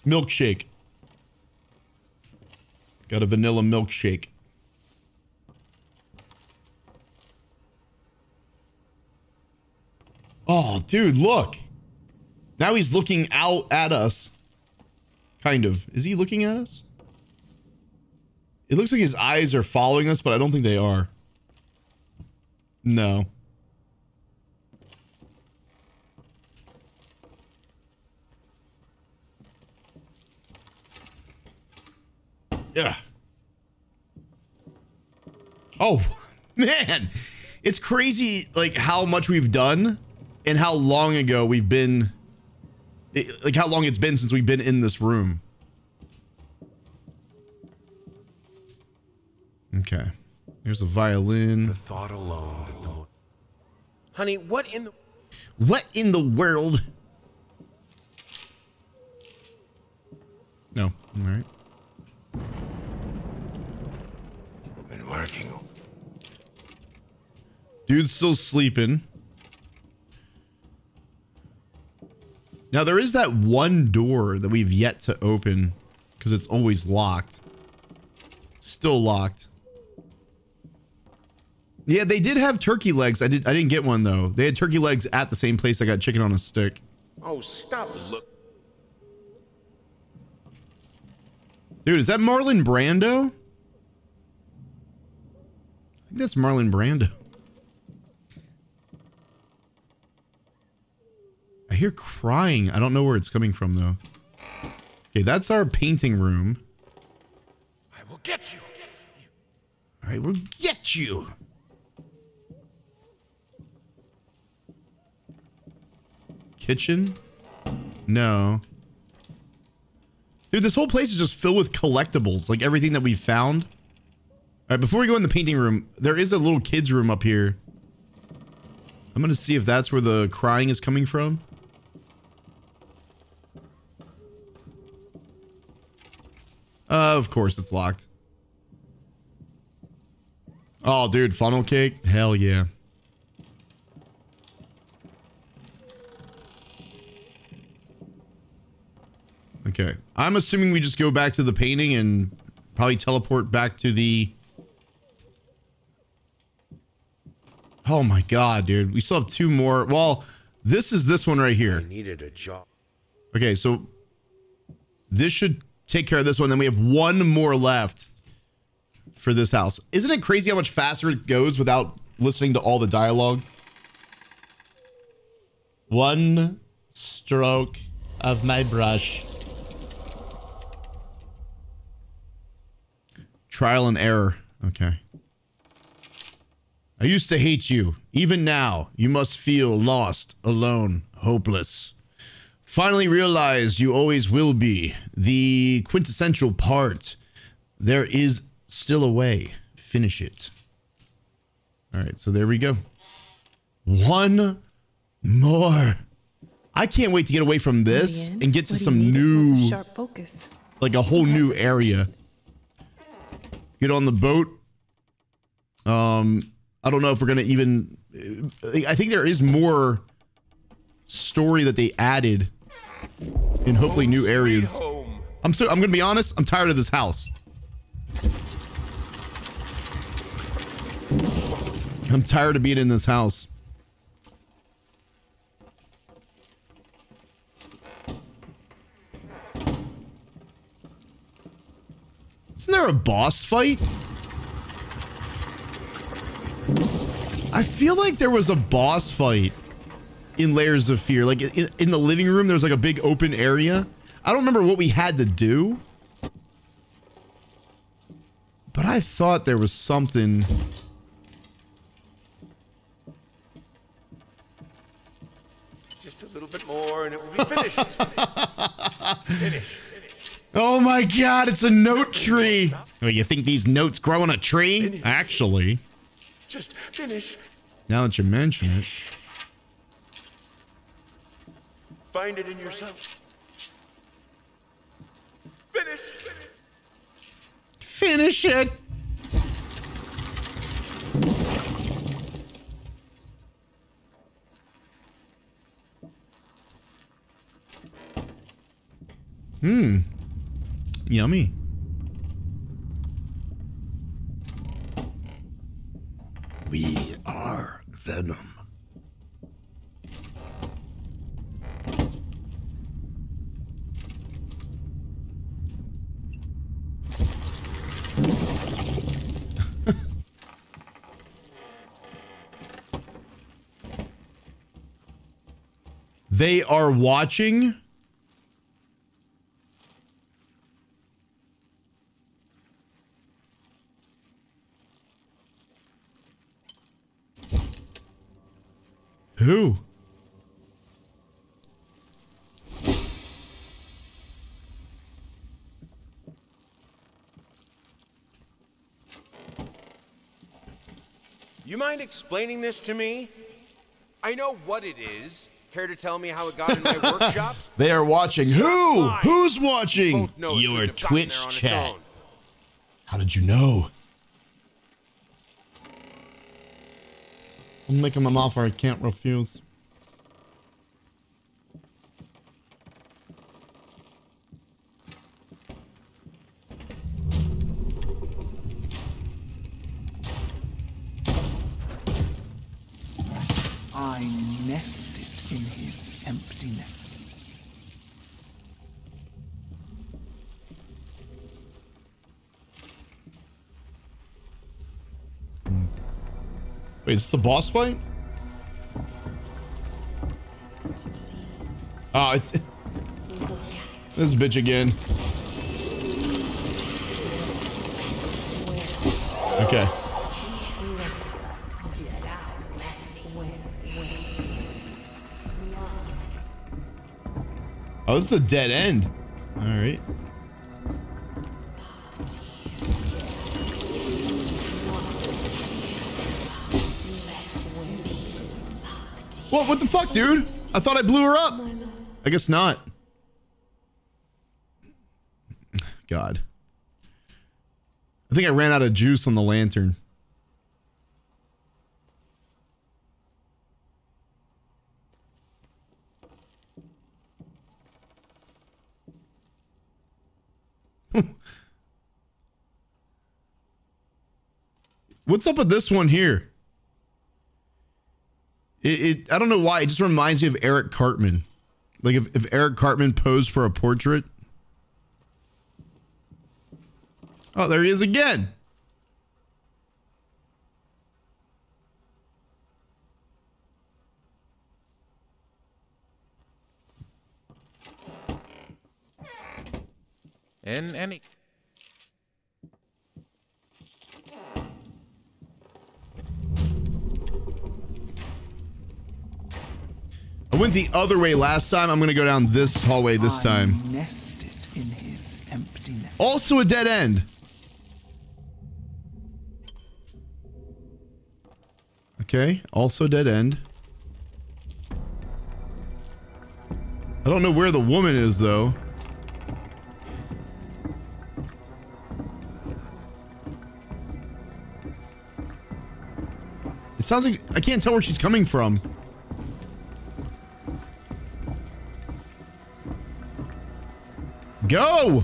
milkshake. Got a vanilla milkshake. Oh, dude, look. Now he's looking out at us. Kind of. Is he looking at us? It looks like his eyes are following us, but I don't think they are. No. Yeah. Oh, man. It's crazy, like, how much we've done. And how long ago we've been, like how long it's been since we've been in this room. Okay. There's a violin. The thought alone. Oh. Honey, what in the world? No. All right. I've been working. Dude's still sleeping. Now, there is that one door that we've yet to open because it's always locked. Still locked. Yeah, they did have turkey legs. I didn't get one, though. They had turkey legs at the same place I got chicken on a stick. Oh, stop. Look. Dude, is that Marlon Brando? I think that's Marlon Brando. I hear crying. I don't know where it's coming from, though. Okay, that's our painting room. I will get you. I will get you. Kitchen? No. Dude, this whole place is just filled with collectibles, like everything that we've found. All right, before we go in the painting room, there is a little kid's room up here. I'm gonna see if that's where the crying is coming from. Of course it's locked. Oh, dude, funnel cake? Hell yeah. Okay. I'm assuming we just go back to the painting and probably teleport back to the... Oh my god, dude. We still have two more. Well, this is this one right here. I needed a job. Okay, so... This should... Take care of this one. Then we have one more left for this house. Isn't it crazy how much faster it goes without listening to all the dialogue? One stroke of my brush. Trial and error. Okay. I used to hate you. Even now, you must feel lost, alone, hopeless. Finally realized you always will be the quintessential part. There is still a way. Finish it. All right, so there we go. One more. I can't wait to get away from this and get to some new, sharp focus. Like a whole new area. Get on the boat. I don't know if we're gonna even. I think there is more story that they added in hopefully new areas. I'm gonna be honest. I'm tired of this house. I'm tired of being in this house. Isn't there a boss fight? I feel like there was a boss fight in Layers of Fear. Like in the living room, there was like a big open area. I don't remember what we had to do, but I thought there was something. Just a little bit more and it will be finished. Finished. Oh my God, it's a note tree. Oh, you think these notes grow on a tree? Finish. Actually. Just finish. Now that you mention it. Find it in yourself. Finish. Finish. Finish it. Hmm. Yummy. We are Venom. They are watching. Who? You mind explaining this to me? I know what it is. Care to tell me how it got in my workshop? They are watching. Who? Who's watching? Your Twitch chat. How did you know? I'm making an offer I can't refuse. I nested in his emptiness. Wait, is this the boss fight? Oh, it's this bitch again. Okay. Oh, this is a dead end. All right. What? What the fuck, dude? I thought I blew her up. I guess not. God. I think I ran out of juice on the lantern. What's up with this one here? I don't know why, it just reminds me of Eric Cartman. Like if Eric Cartman posed for a portrait. Oh, there he is again. In any... I went the other way last time. I'm going to go down this hallway this time. Nested in his emptiness. Also a dead end. Okay. Also dead end. I don't know where the woman is, though. It sounds like... I can't tell where she's coming from. Go!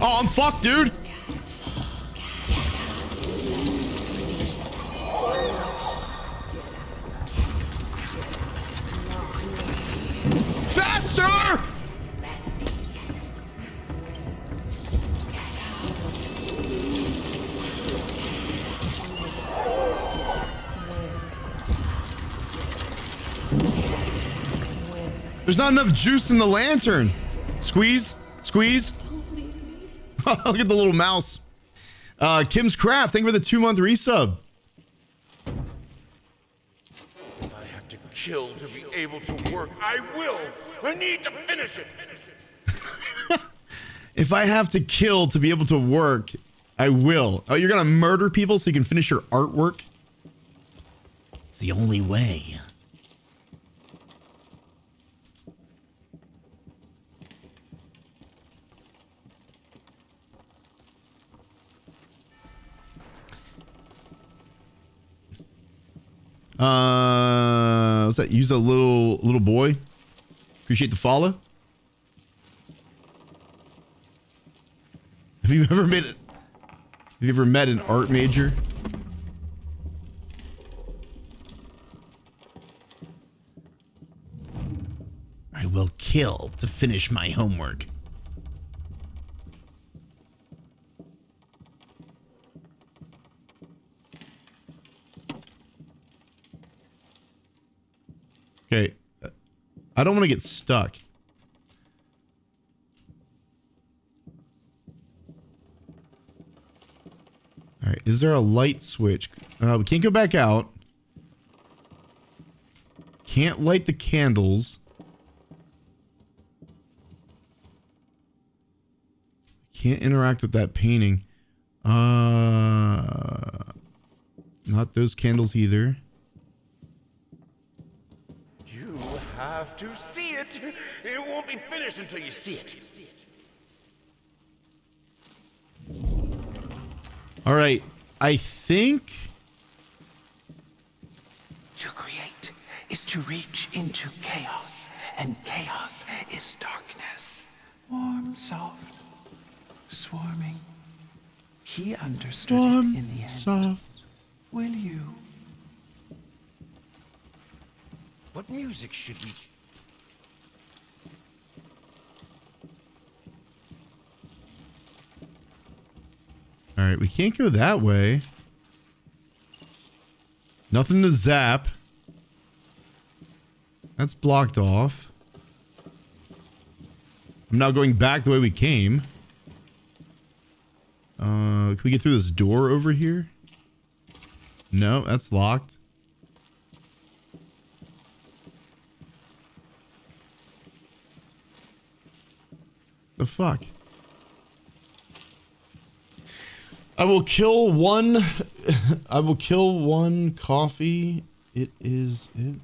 Oh, I'm fucked, dude! Faster! There's not enough juice in the lantern. Squeeze, squeeze. Look at the little mouse. Kim's Craft, thank you for the 2-month resub. If I have to kill to be able to work, I will. I need to finish it. If I have to kill to be able to work, I will. Oh, you're gonna murder people so you can finish your artwork? It's the only way. What's that? Use a little boy. Appreciate the follow. Have you ever made it? Have you ever met an art major? I will kill to finish my homework. Okay, I don't want to get stuck. All right, is there a light switch? We can't go back out. Can't light the candles. Can't interact with that painting. Not those candles either. Have to see it. It won't be finished until you see it. All right, I think to create is to reach into chaos, and chaos is darkness. Warm, soft, swarming. He understood warm, it in the end. Soft. Will you? What music should we... Alright, we can't go that way. Nothing to zap. That's blocked off. I'm now going back the way we came. Can we get through this door over here? No, that's locked. The fuck? I will kill one. I will kill one coffee. It is it.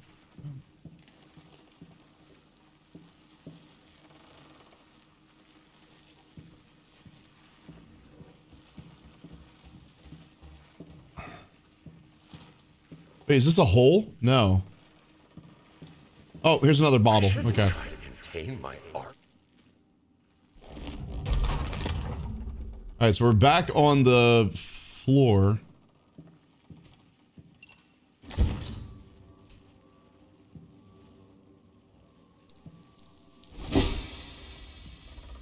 Wait, is this a hole? No. Oh, here's another bottle. Okay. I try to contain my art. All right, so we're back on the floor.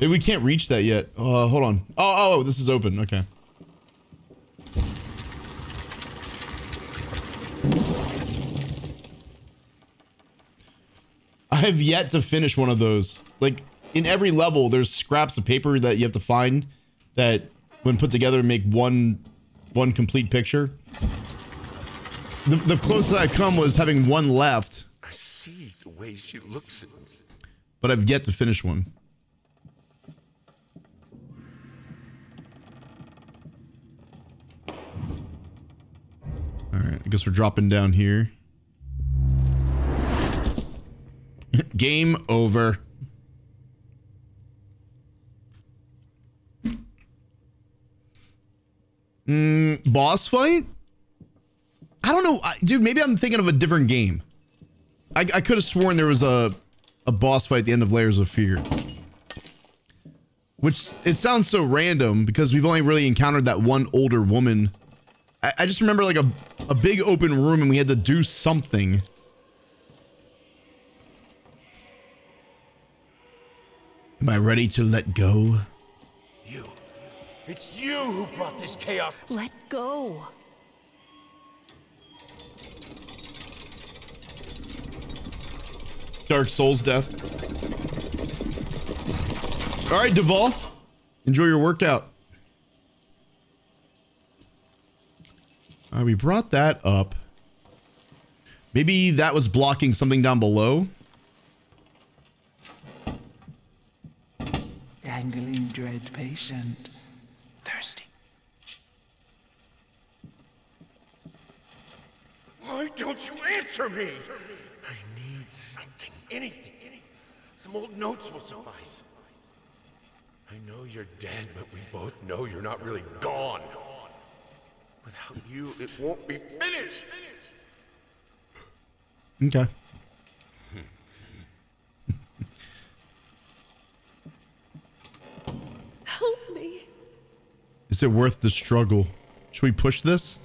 Hey, we can't reach that yet. Hold on. Oh, this is open. Okay. I have yet to finish one of those. Like, in every level, there's scraps of paper that you have to find that, when put together, make one complete picture. The closest I come was having one left. I see the way she looks at it. But I've yet to finish one. Alright, I guess we're dropping down here. Game over. Boss fight? I don't know. Dude, maybe I'm thinking of a different game. I could have sworn there was a boss fight at the end of Layers of Fear. Which, it sounds so random because we've only really encountered that one older woman. I just remember like a big open room and we had to do something. Am I ready to let go? It's you who brought this chaos. Let go. Dark Souls death. All right, Duvall. Enjoy your workout. All right, we brought that up. Maybe that was blocking something down below. Dangling dread patient. Thirsty. Why don't you answer me? I need something, anything. Some old notes will suffice. I know you're dead, but we both know you're not really gone. Without you, it won't be finished. Okay. Help me. Is it worth the struggle? Should we push this?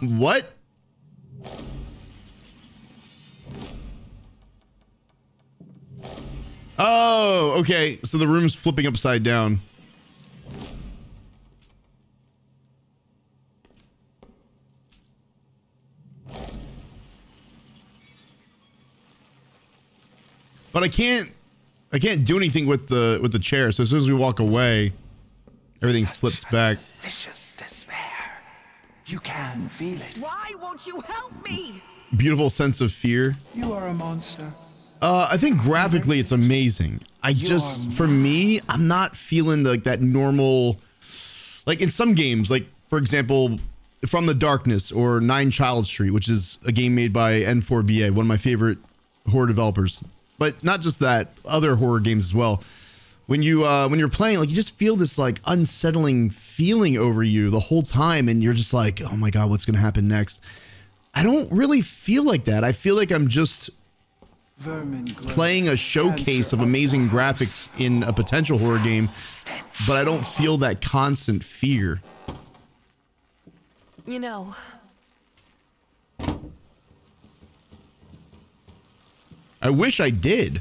What? Oh, okay. So the room's flipping upside down. But I can't do anything with the chair. So as soon as we walk away, everything flips back. Delicious despair. You can feel it. Why won't you help me? Beautiful sense of fear. You are a monster. I think graphically it's amazing. For me, I'm not feeling like that normal, like in some games, like for example, From the Darkness or 9 Child Street, which is a game made by N4BA, one of my favorite horror developers. But not just that, other horror games as well. When you're playing, like you just feel this like unsettling feeling over you the whole time, and you're just like, oh my god, what's gonna happen next? I don't really feel like that. I feel like I'm just playing a showcase of amazing graphics in a potential horror game, but I don't feel that constant fear. You know. I wish I did.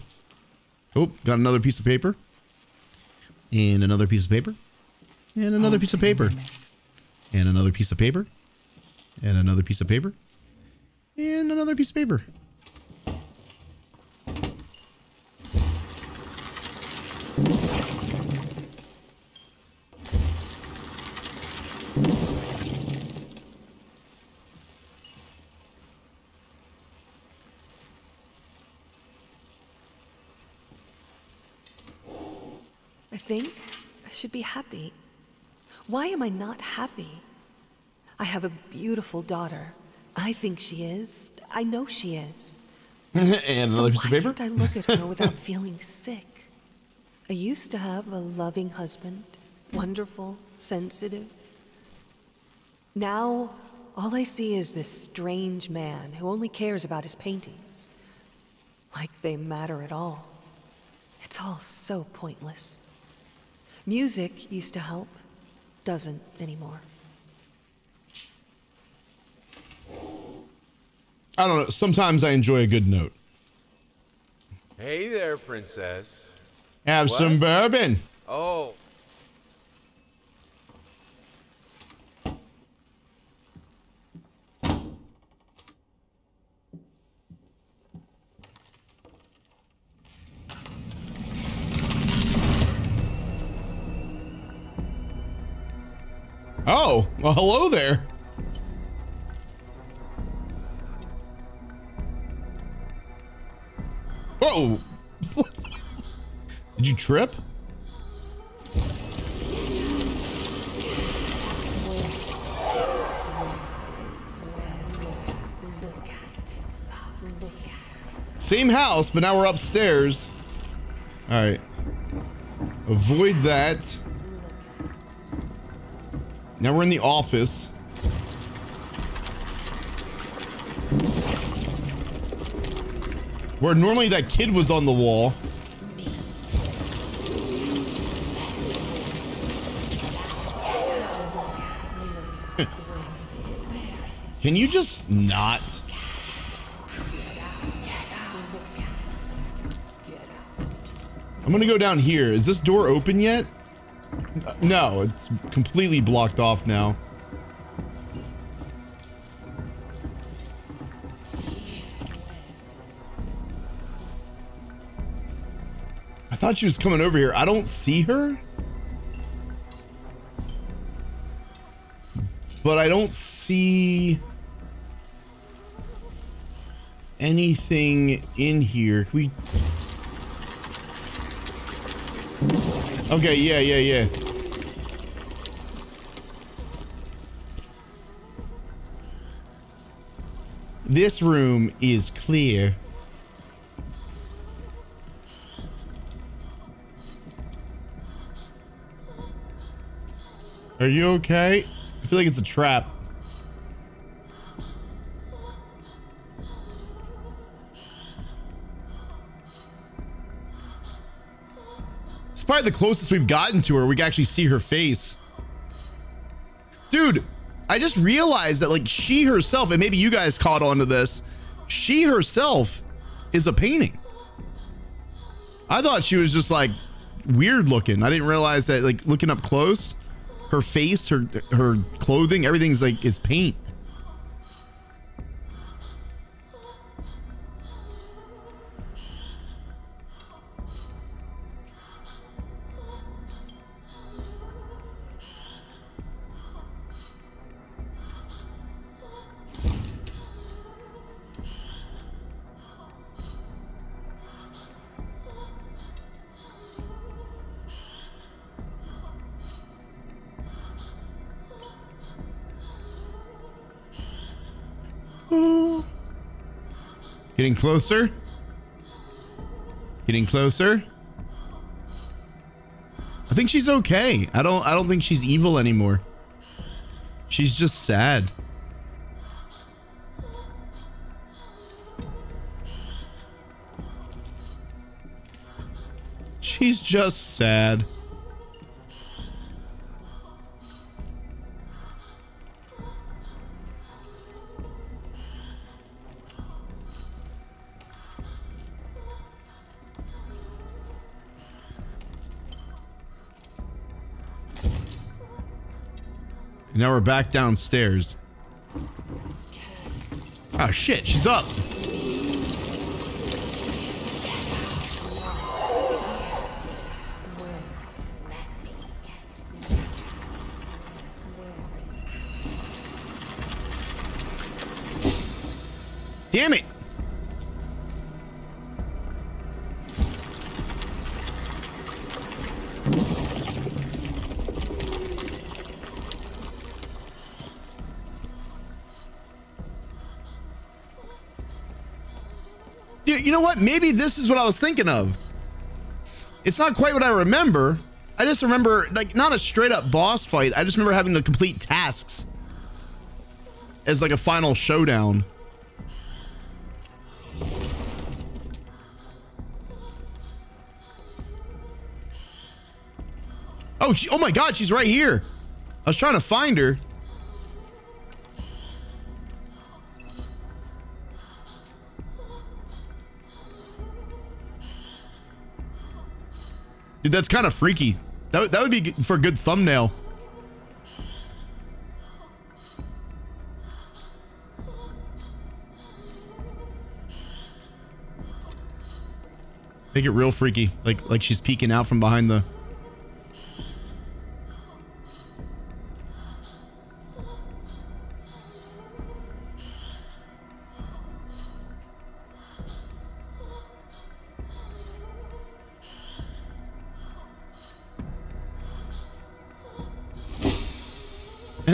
Oh, got another piece of paper. And another piece of paper. And another piece of paper. And another piece of paper. And another piece of paper. And another piece of paper. I think I should be happy. Why am I not happy? I have a beautiful daughter. I think she is. I know she is. And another piece of paper? Why can't I look at her without feeling sick? I used to have a loving husband, wonderful, sensitive. Now, all I see is this strange man who only cares about his paintings. Like they matter at all. It's all so pointless. Music used to help, doesn't anymore. I don't know. Sometimes I enjoy a good note. Hey there, princess. Have what? Some bourbon. Oh. Oh, well, hello there. Whoa! Did you trip? Same house, but now we're upstairs. All right. Avoid that. Now we're in the office. Where normally that kid was on the wall. Can you just not? I'm gonna go down here. Is this door open yet? No, it's completely blocked off now. I thought she was coming over here. I don't see her. But I don't see anything in here. Can we... Okay, yeah. This room is clear. Are you okay? I feel like it's a trap. It's probably the closest we've gotten to her. We can actually see her face. Dude, I just realized that like she herself, and maybe you guys caught on to this, she herself is a painting. I thought she was just like weird looking. I didn't realize that like looking up close, her face, her clothing, everything's like it's paint. Getting closer. Getting closer. I think she's okay. I don't think she's evil anymore. She's just sad. She's just sad. Now we're back downstairs. Oh shit, she's up. Damn it. You know what? Maybe this is what I was thinking of. It's not quite what I remember. I just remember, like, not a straight up boss fight. I just remember having to complete tasks as like a final showdown. Oh, oh my God, she's right here. I was trying to find her. that's kind of freaky. That would be for a good thumbnail. Make it real freaky, like she's peeking out from behind the...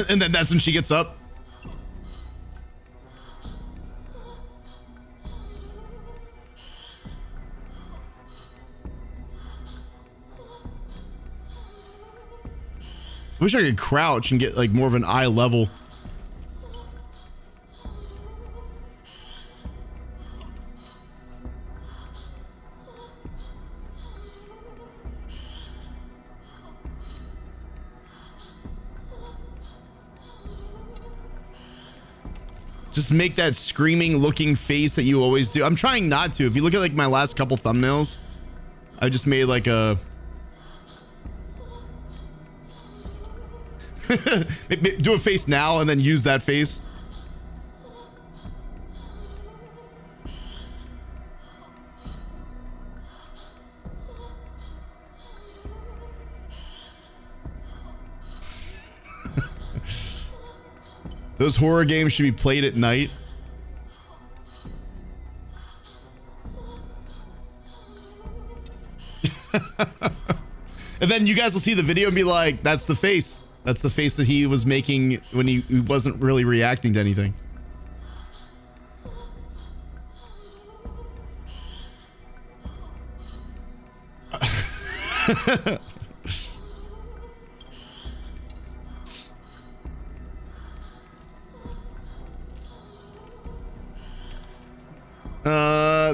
And then that's when she gets up. I wish I could crouch and get like more of an eye level. Just make that screaming looking face that you always do. I'm trying not to. If you look at like my last couple thumbnails, I just made like a... do a face now and then use that face. Those horror games should be played at night. And then you guys will see the video and be like, that's the face. That's the face that he was making when he wasn't really reacting to anything.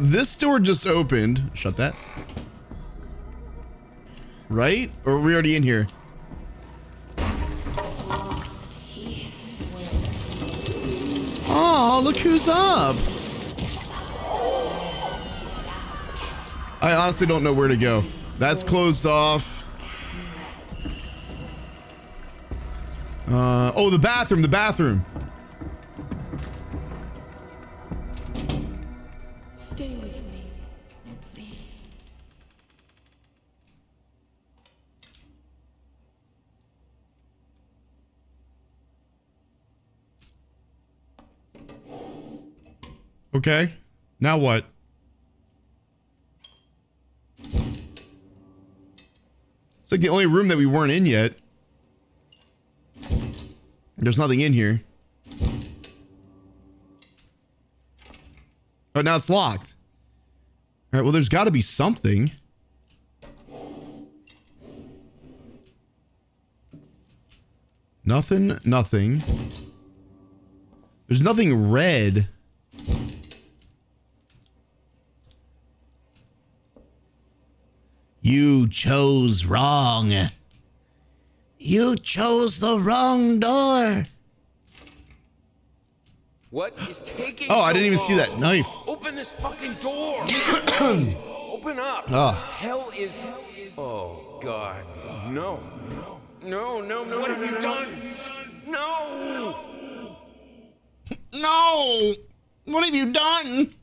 This door just opened. Shut that. Right? Or are we already in here? Oh, look who's up. I honestly don't know where to go. That's closed off. Oh, the bathroom, the bathroom. Stay with me, please. Okay, now what? It's like the only room that we weren't in yet. There's nothing in here. Oh, now it's locked. All right, well, there's got to be something. Nothing, nothing. There's nothing red. You chose wrong. You chose the wrong door. What is taking so long? Oh, I didn't even see that knife. Open this fucking door. Open up. Oh. Hell is oh God. No. No. What have you done? No. No. What have you done?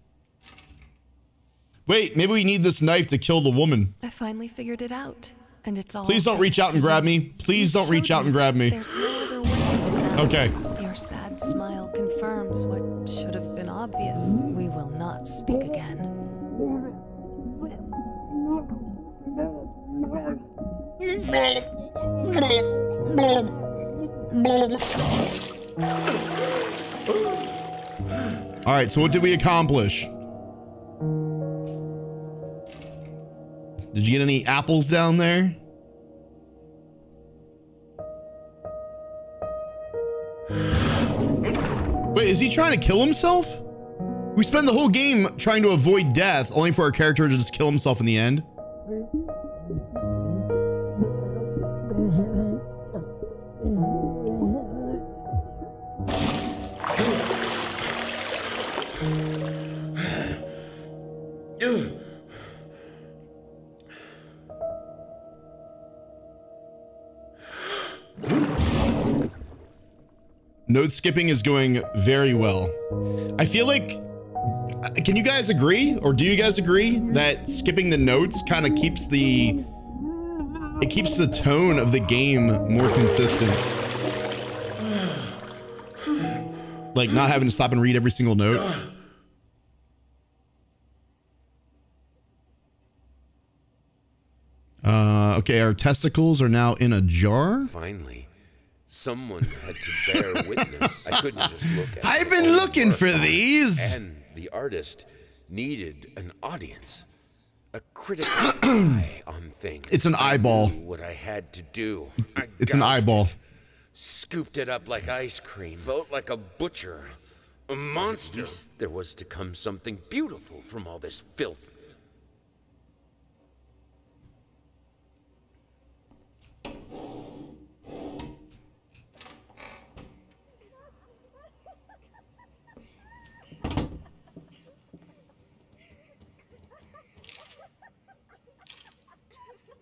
Wait, maybe we need this knife to kill the woman. I finally figured it out, and it's all. Please don't reach out and grab me. Please don't reach out and grab me. There's no other way. Okay. Your sad smile confirms what should have been obvious. We will not speak again. All right. So what did we accomplish? Did you get any apples down there? Wait, is he trying to kill himself? We spend the whole game trying to avoid death, only for our character to just kill himself in the end. Node skipping is going very well. I feel like, can you guys agree, or do you guys agree that skipping the nodes kind of keeps the, it keeps the tone of the game more consistent? Like not having to stop and read every single note. Okay, our testicles are now in a jar. Finally, someone had to bear witness. I couldn't just look at I've been looking for these. And the artist needed an audience, a critical eye on things. It's an eyeball. I knew what I had to do. It's an eyeball. It. Scooped it up like ice cream. Felt like a butcher, a monster. But at least there was to come something beautiful from all this filth.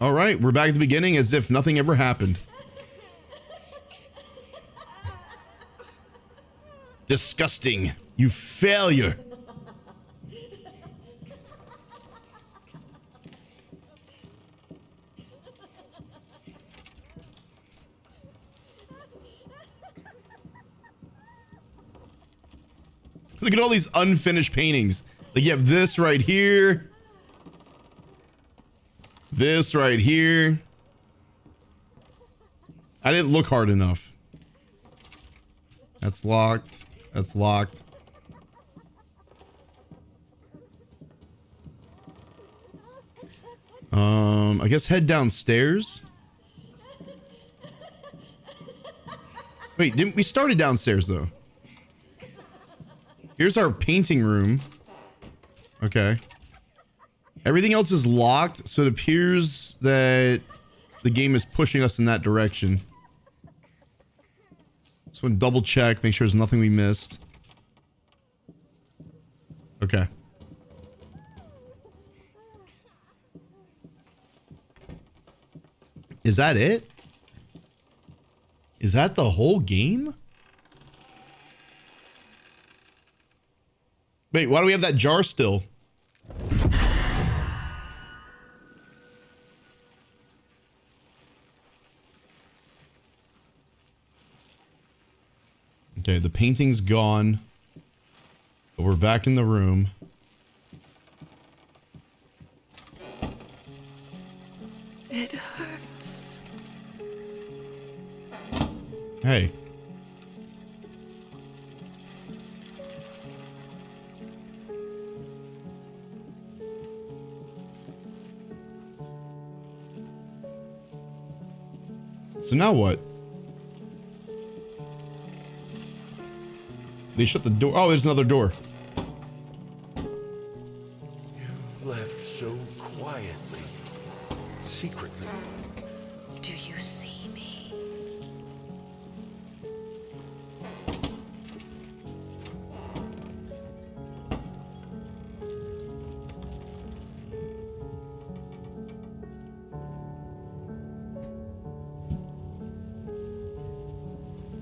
All right, we're back at the beginning as if nothing ever happened. Disgusting, you failure. Look at all these unfinished paintings. Like you have this right here. This right here. I didn't look hard enough. That's locked. That's locked. I guess head downstairs. Wait, didn't we started downstairs though? Here's our painting room. Okay. Everything else is locked, so it appears that the game is pushing us in that direction. So I'm gonna double check, make sure there's nothing we missed. Okay. Is that it? Is that the whole game? Wait, why do we have that jar still? Okay, the painting's gone, but we're back in the room. It hurts. Hey. So now what? They shut the door. Oh, there's another door. You left so quietly, secretly. Do you see me?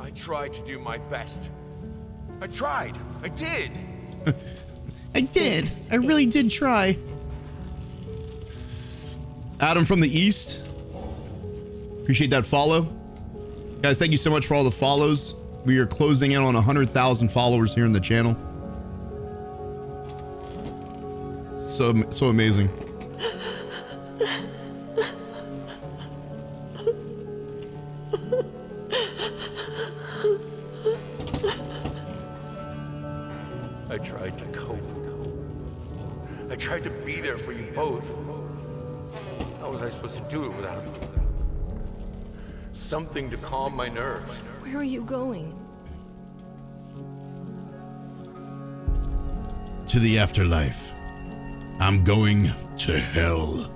I tried to do my best. I tried. I did. I did. I really did try. Adam from the East. Appreciate that follow. Guys, thank you so much for all the follows. We are closing in on 100,000 followers here in the channel. So amazing. Something to calm my nerves. Where are you going? To the afterlife. I'm going to hell.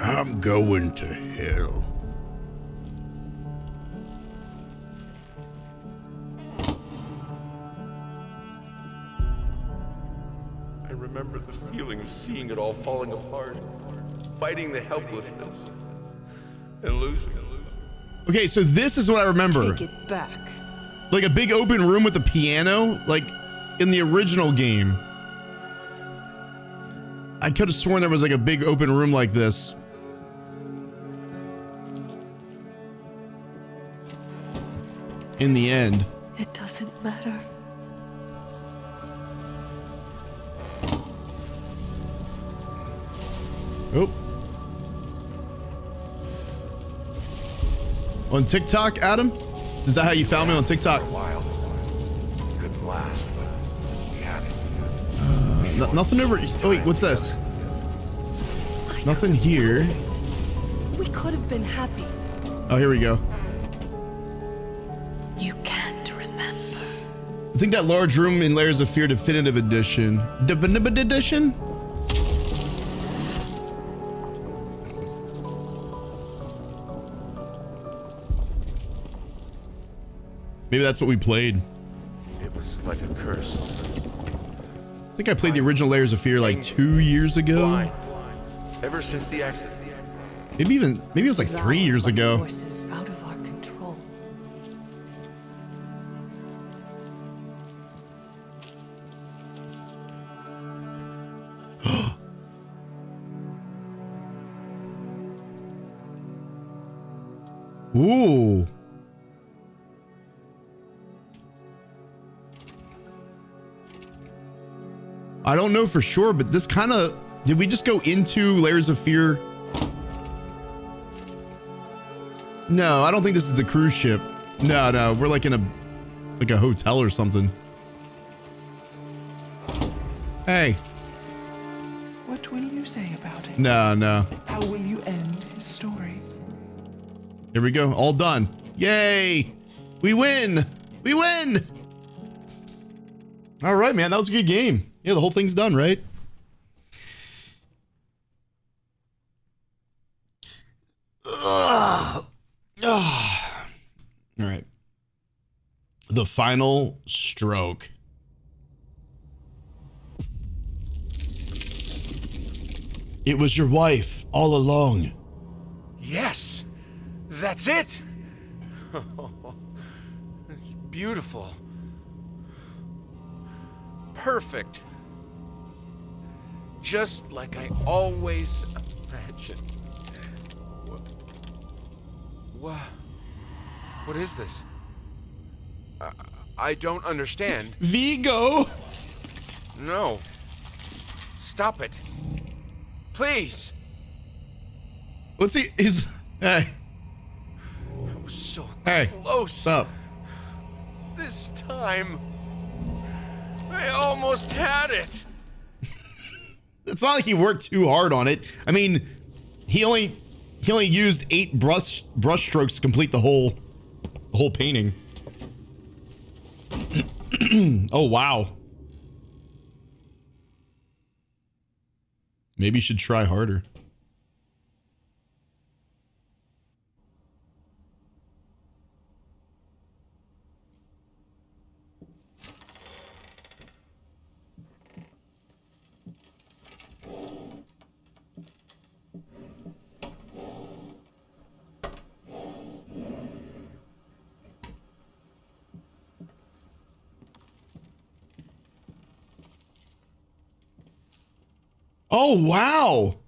I'm going to hell. I remember the feeling of seeing it all falling apart, fighting the helplessness, and losing. Okay, so this is what I remember. Take it back. Like a big open room with a piano, like in the original game. I could have sworn there was like a big open room like this. In the end. It doesn't matter. Oh. On TikTok, Adam? Is that how you found me on TikTok? Nothing over. Oh wait, what's this? Nothing here. We could have been happy. Oh, here we go. You can't remember. I think that large room in Layers of Fear Definitive Edition. Definitive Edition? Maybe that's what we played. It was like a curse. I think I played the original Layers of Fear like 2 years ago. Ever since the accident. Maybe it was like 3 years ago. Forces out of our control. Ooh. I don't know for sure, but this kind of... Did we just go into Layers of Fear? No, I don't think this is the cruise ship. No, no, we're like in a... Like a hotel or something. Hey. What will you say about it? No, no. How will you end his story? Here we go. All done. Yay! We win! We win! All right, man. That was a good game. Yeah, the whole thing's done, right? Ugh. Ugh. All right. The final stroke. It was your wife all along. Yes, that's it. It's beautiful. Perfect. Just like I always imagined. What is this? I don't understand. Vigo! No. Stop it. Please! Let's see, he's... Hey. I was so close. Stop. This time... I almost had it. It's not like he worked too hard on it. I mean, he only used 8 brush strokes to complete the whole painting. Oh wow. Maybe you should try harder. Oh, wow.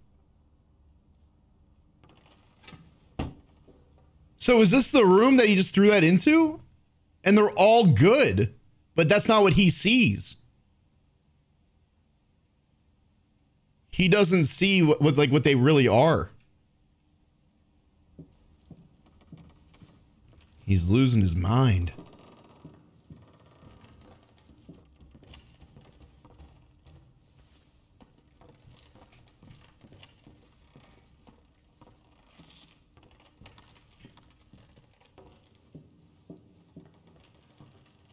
So is this the room that he just threw that into? And they're all good, but that's not what he sees. He doesn't see what they really are. He's losing his mind.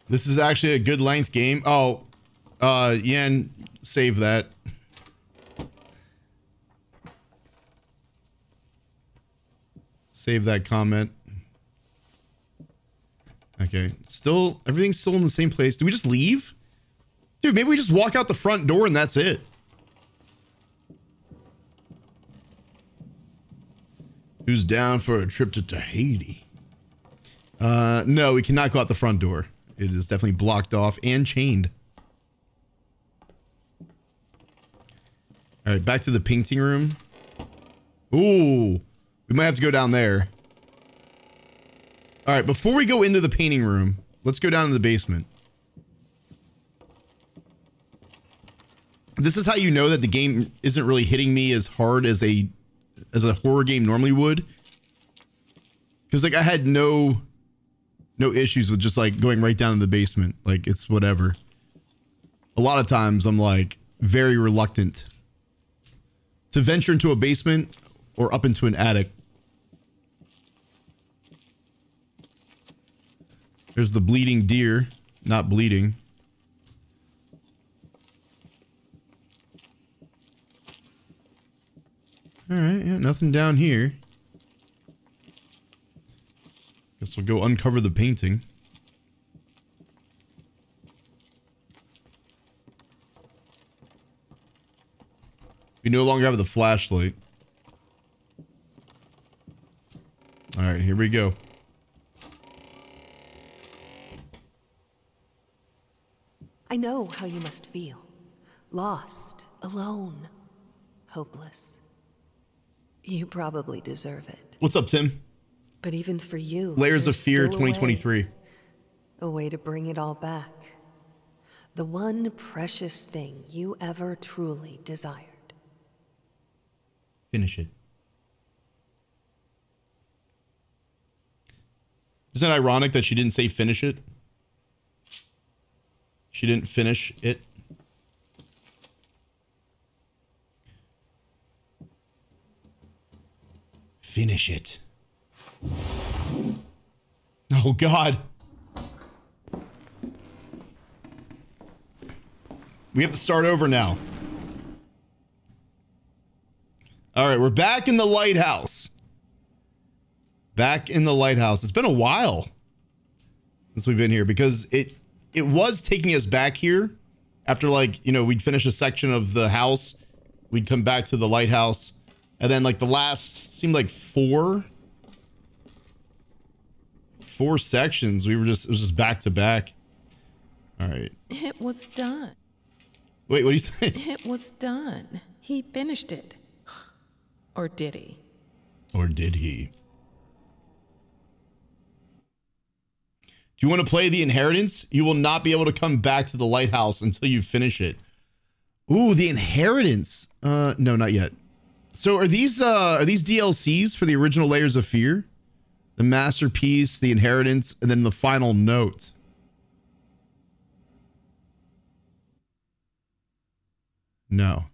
This is actually a good length game. Oh, Yen, save that. Save that comment. Okay, still, everything's still in the same place. Do we just leave? Dude, maybe we just walk out the front door and that's it. Who's down for a trip to Tahiti? No, we cannot go out the front door. It is definitely blocked off and chained. All right, back to the painting room. Ooh, we might have to go down there. All right, before we go into the painting room, let's go down to the basement. This is how you know that the game isn't really hitting me as hard as a horror game normally would. Because like I had no issues with just like going right down to the basement. Like it's whatever. A lot of times I'm like very reluctant to venture into a basement or up into an attic. There's the bleeding deer, not bleeding. All right, yeah, nothing down here. Guess we'll go uncover the painting. We no longer have the flashlight. All right, here we go. I know how you must feel. Lost, alone, hopeless. You probably deserve it. What's up, Tim? But even for you, Layers of Fear 2023. A way to bring it all back. The one precious thing you ever truly desired. Finish it. Isn't it ironic that she didn't say finish it? She didn't finish it. Finish it. Oh God. We have to start over now. All right, we're back in the lighthouse. Back in the lighthouse. It's been a while since we've been here because it was taking us back here after, like, you know, we'd finish a section of the house. We'd come back to the lighthouse. And then, like, the last seemed like four sections. It was just back to back. All right. It was done. Wait, what do you say? It was done. He finished it. Or did he? Or did he? Do you want to play The Inheritance? You will not be able to come back to the lighthouse until you finish it. Ooh, The Inheritance. No, not yet. So are these DLCs for the original Layers of Fear? The Masterpiece, The Inheritance, and then The Final Note. No.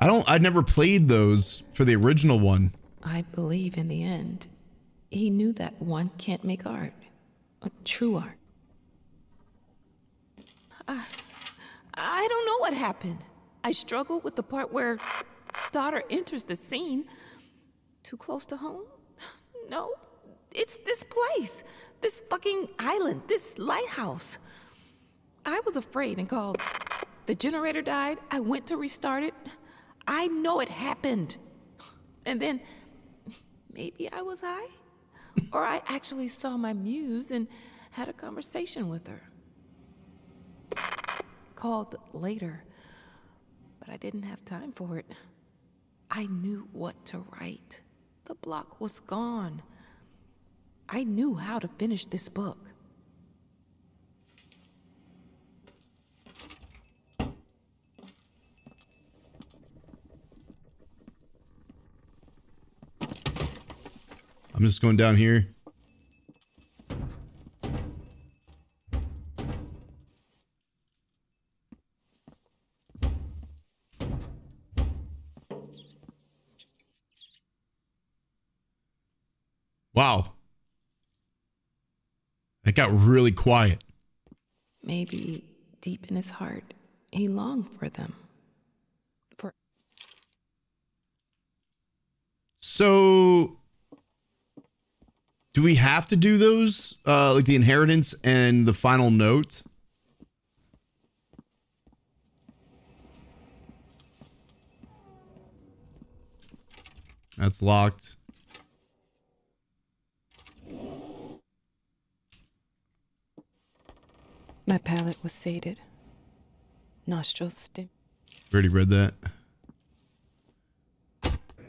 I never played those for the original one. I believe in the end. He knew that one can't make art, true art. I don't know what happened. I struggled with the part where daughter enters the scene. Too close to home? No, it's this place, this fucking island, this lighthouse. I was afraid and called. The generator died. I went to restart it. I know it happened. And then maybe I was high. Or I actually saw my muse and had a conversation with her. Called later, but I didn't have time for it. I knew what to write. The block was gone. I knew how to finish this book. I'm just going down here. Wow. It got really quiet. Maybe deep in his heart, he longed for them. So do we have to do those? Like The Inheritance and The Final Note? That's locked. My palate was sated. Nostrils stim. Already read that.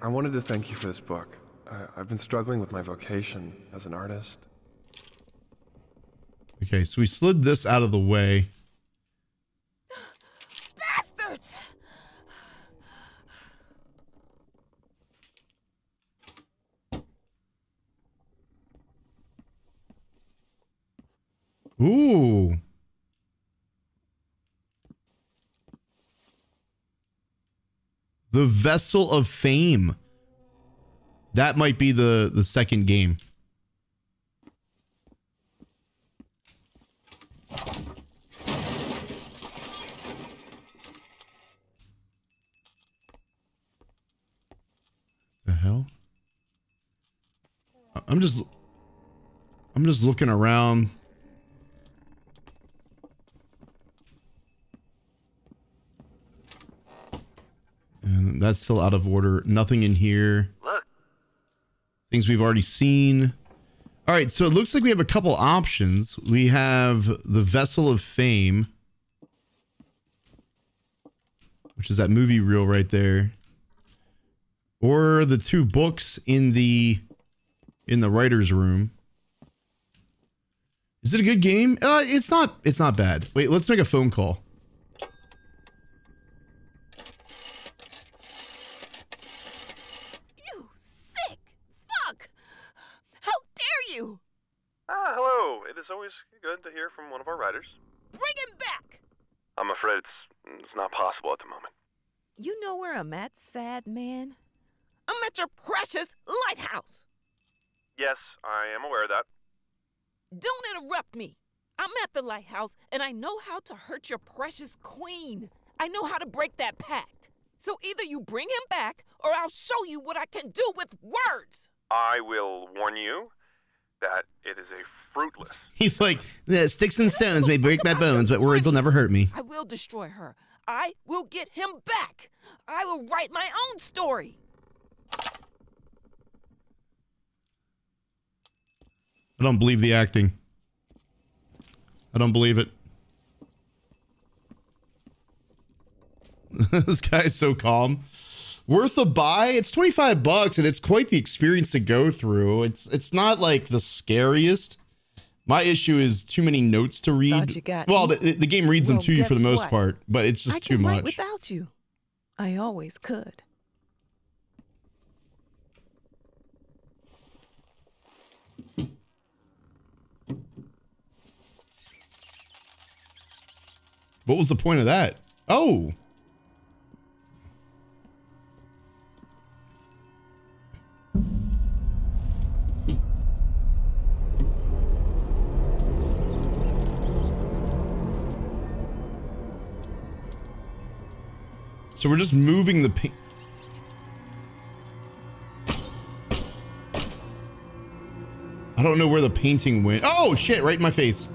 I wanted to thank you for this book. I've been struggling with my vocation as an artist. Okay, so we slid this out of the way. Bastards! Ooh. The Vessel of Fame. That might be the second game. The hell? I'm just looking around. And that's still out of order. Nothing in here. Look. Things we've already seen. All right, so it looks like we have a couple options. We have the Vessel of Fame, which is that movie reel right there, or the two books in the writer's room. Is it a good game? It's not. It's not bad. Wait, let's make a phone call. It's always good to hear from one of our writers. Bring him back! I'm afraid it's not possible at the moment. You know where I'm at, sad man? I'm at your precious lighthouse! Yes, I am aware of that. Don't interrupt me! I'm at the lighthouse, and I know how to hurt your precious queen. I know how to break that pact. So either you bring him back, or I'll show you what I can do with words! I will warn you that it is a fruitless. He's like, yeah, sticks and stones may break my bones, but words will never hurt me. I will destroy her. I will get him back. I will write my own story. I don't believe the acting. I don't believe it. This guy's so calm. Worth a buy? It's $25 and it's quite the experience to go through. It's not like the scariest. My issue is too many notes to read. Well, the game reads them to you for the most part, but it's just too much. I can write without you. I always could. What was the point of that? Oh. So we're just moving the paint. I don't know where the painting went. Oh shit, right in my face.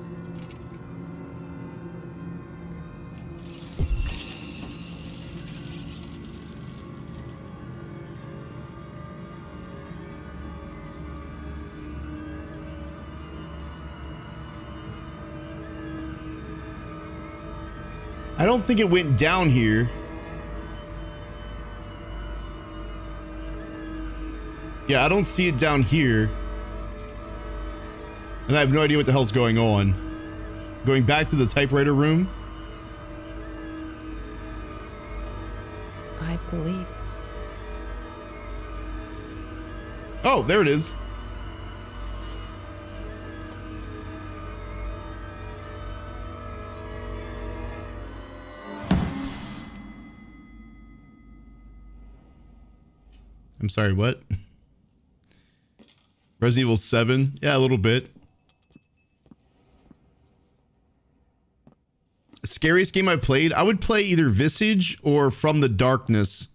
I don't think it went down here. Yeah, I don't see it down here. And I have no idea what the hell's going on. Going back to the typewriter room. I believe. Oh, there it is. I'm sorry, what? Resident Evil 7? Yeah, a little bit. Scariest game I played? I would play either Visage or From the Darkness.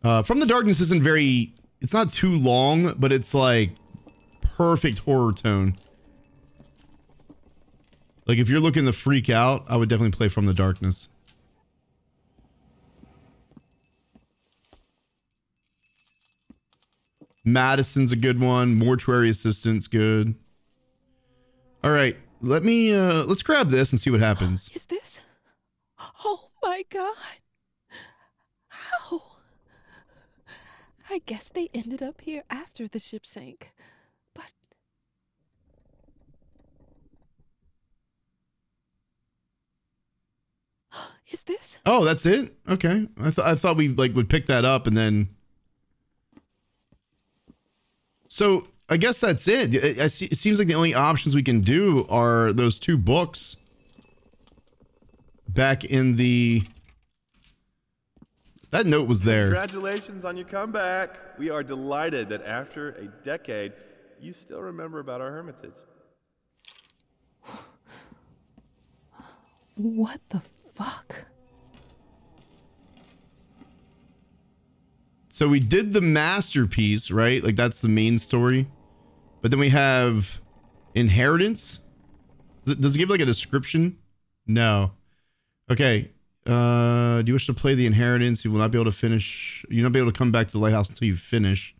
From the Darkness isn't very... It's not too long, but it's like... perfect horror tone. Like, if you're looking to freak out, I would definitely play From the Darkness. Madison's a good one. Mortuary Assistant's good. All right, Let me, let's grab this and see what happens. Is this? Oh my God. How? I guess they ended up here after the ship sank. But is this? Oh, that's it? Okay. I thought we like would pick that up and then. So I guess that's it. It seems like the only options we can do are those two books back in the... That note was there. Congratulations on your comeback. We are delighted that after a decade, you still remember about our hermitage. What the fuck? So we did the masterpiece, right? Like that's the main story. But then we have inheritance. Does it give like a description? No. Okay. Do you wish to play the inheritance? You will not be able to finish. You'll not be able to come back to the lighthouse until you finish.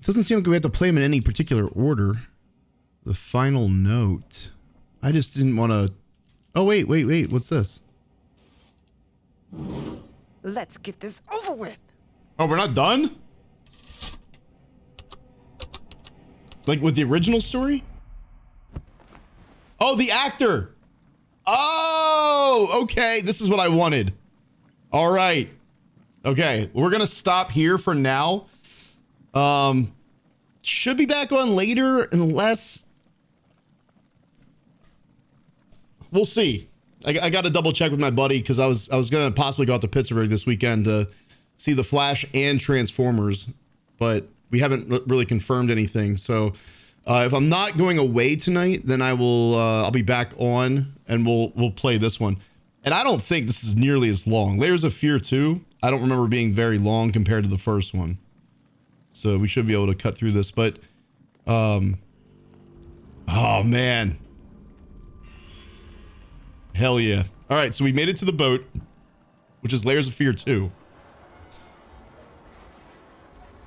It doesn't seem like we have to play them in any particular order. The final note. I just didn't want to. Oh, wait. What's this? Let's get this over with. Oh, we're not done? Like with the original story? Oh, the actor. Oh, okay. This is what I wanted. All right. Okay. We're going to stop here for now. Should be back on later unless. We'll see. I got to double check with my buddy because I was going to possibly go out to Pittsburgh this weekend to see The Flash and Transformers, but we haven't really confirmed anything. So if I'm not going away tonight, then I will I'll be back on and we'll play this one. And I don't think this is nearly as long. Layers of Fear 2, I don't remember being very long compared to the first one. So we should be able to cut through this, but oh man. Hell yeah. All right, so we made it to the boat, which is Layers of Fear 2.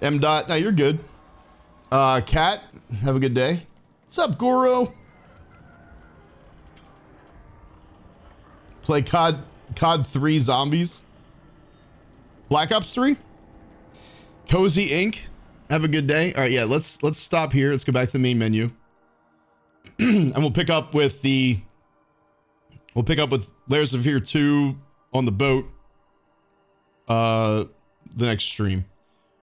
M. Now you're good. Cat, have a good day. What's up, Goro? Play COD 3 Zombies. Black Ops 3. Cozy Inc. Have a good day. All right, yeah, let's stop here. Let's go back to the main menu. And we'll pick up with the... We'll pick up with Layers of Fear 2 on the boat the next stream.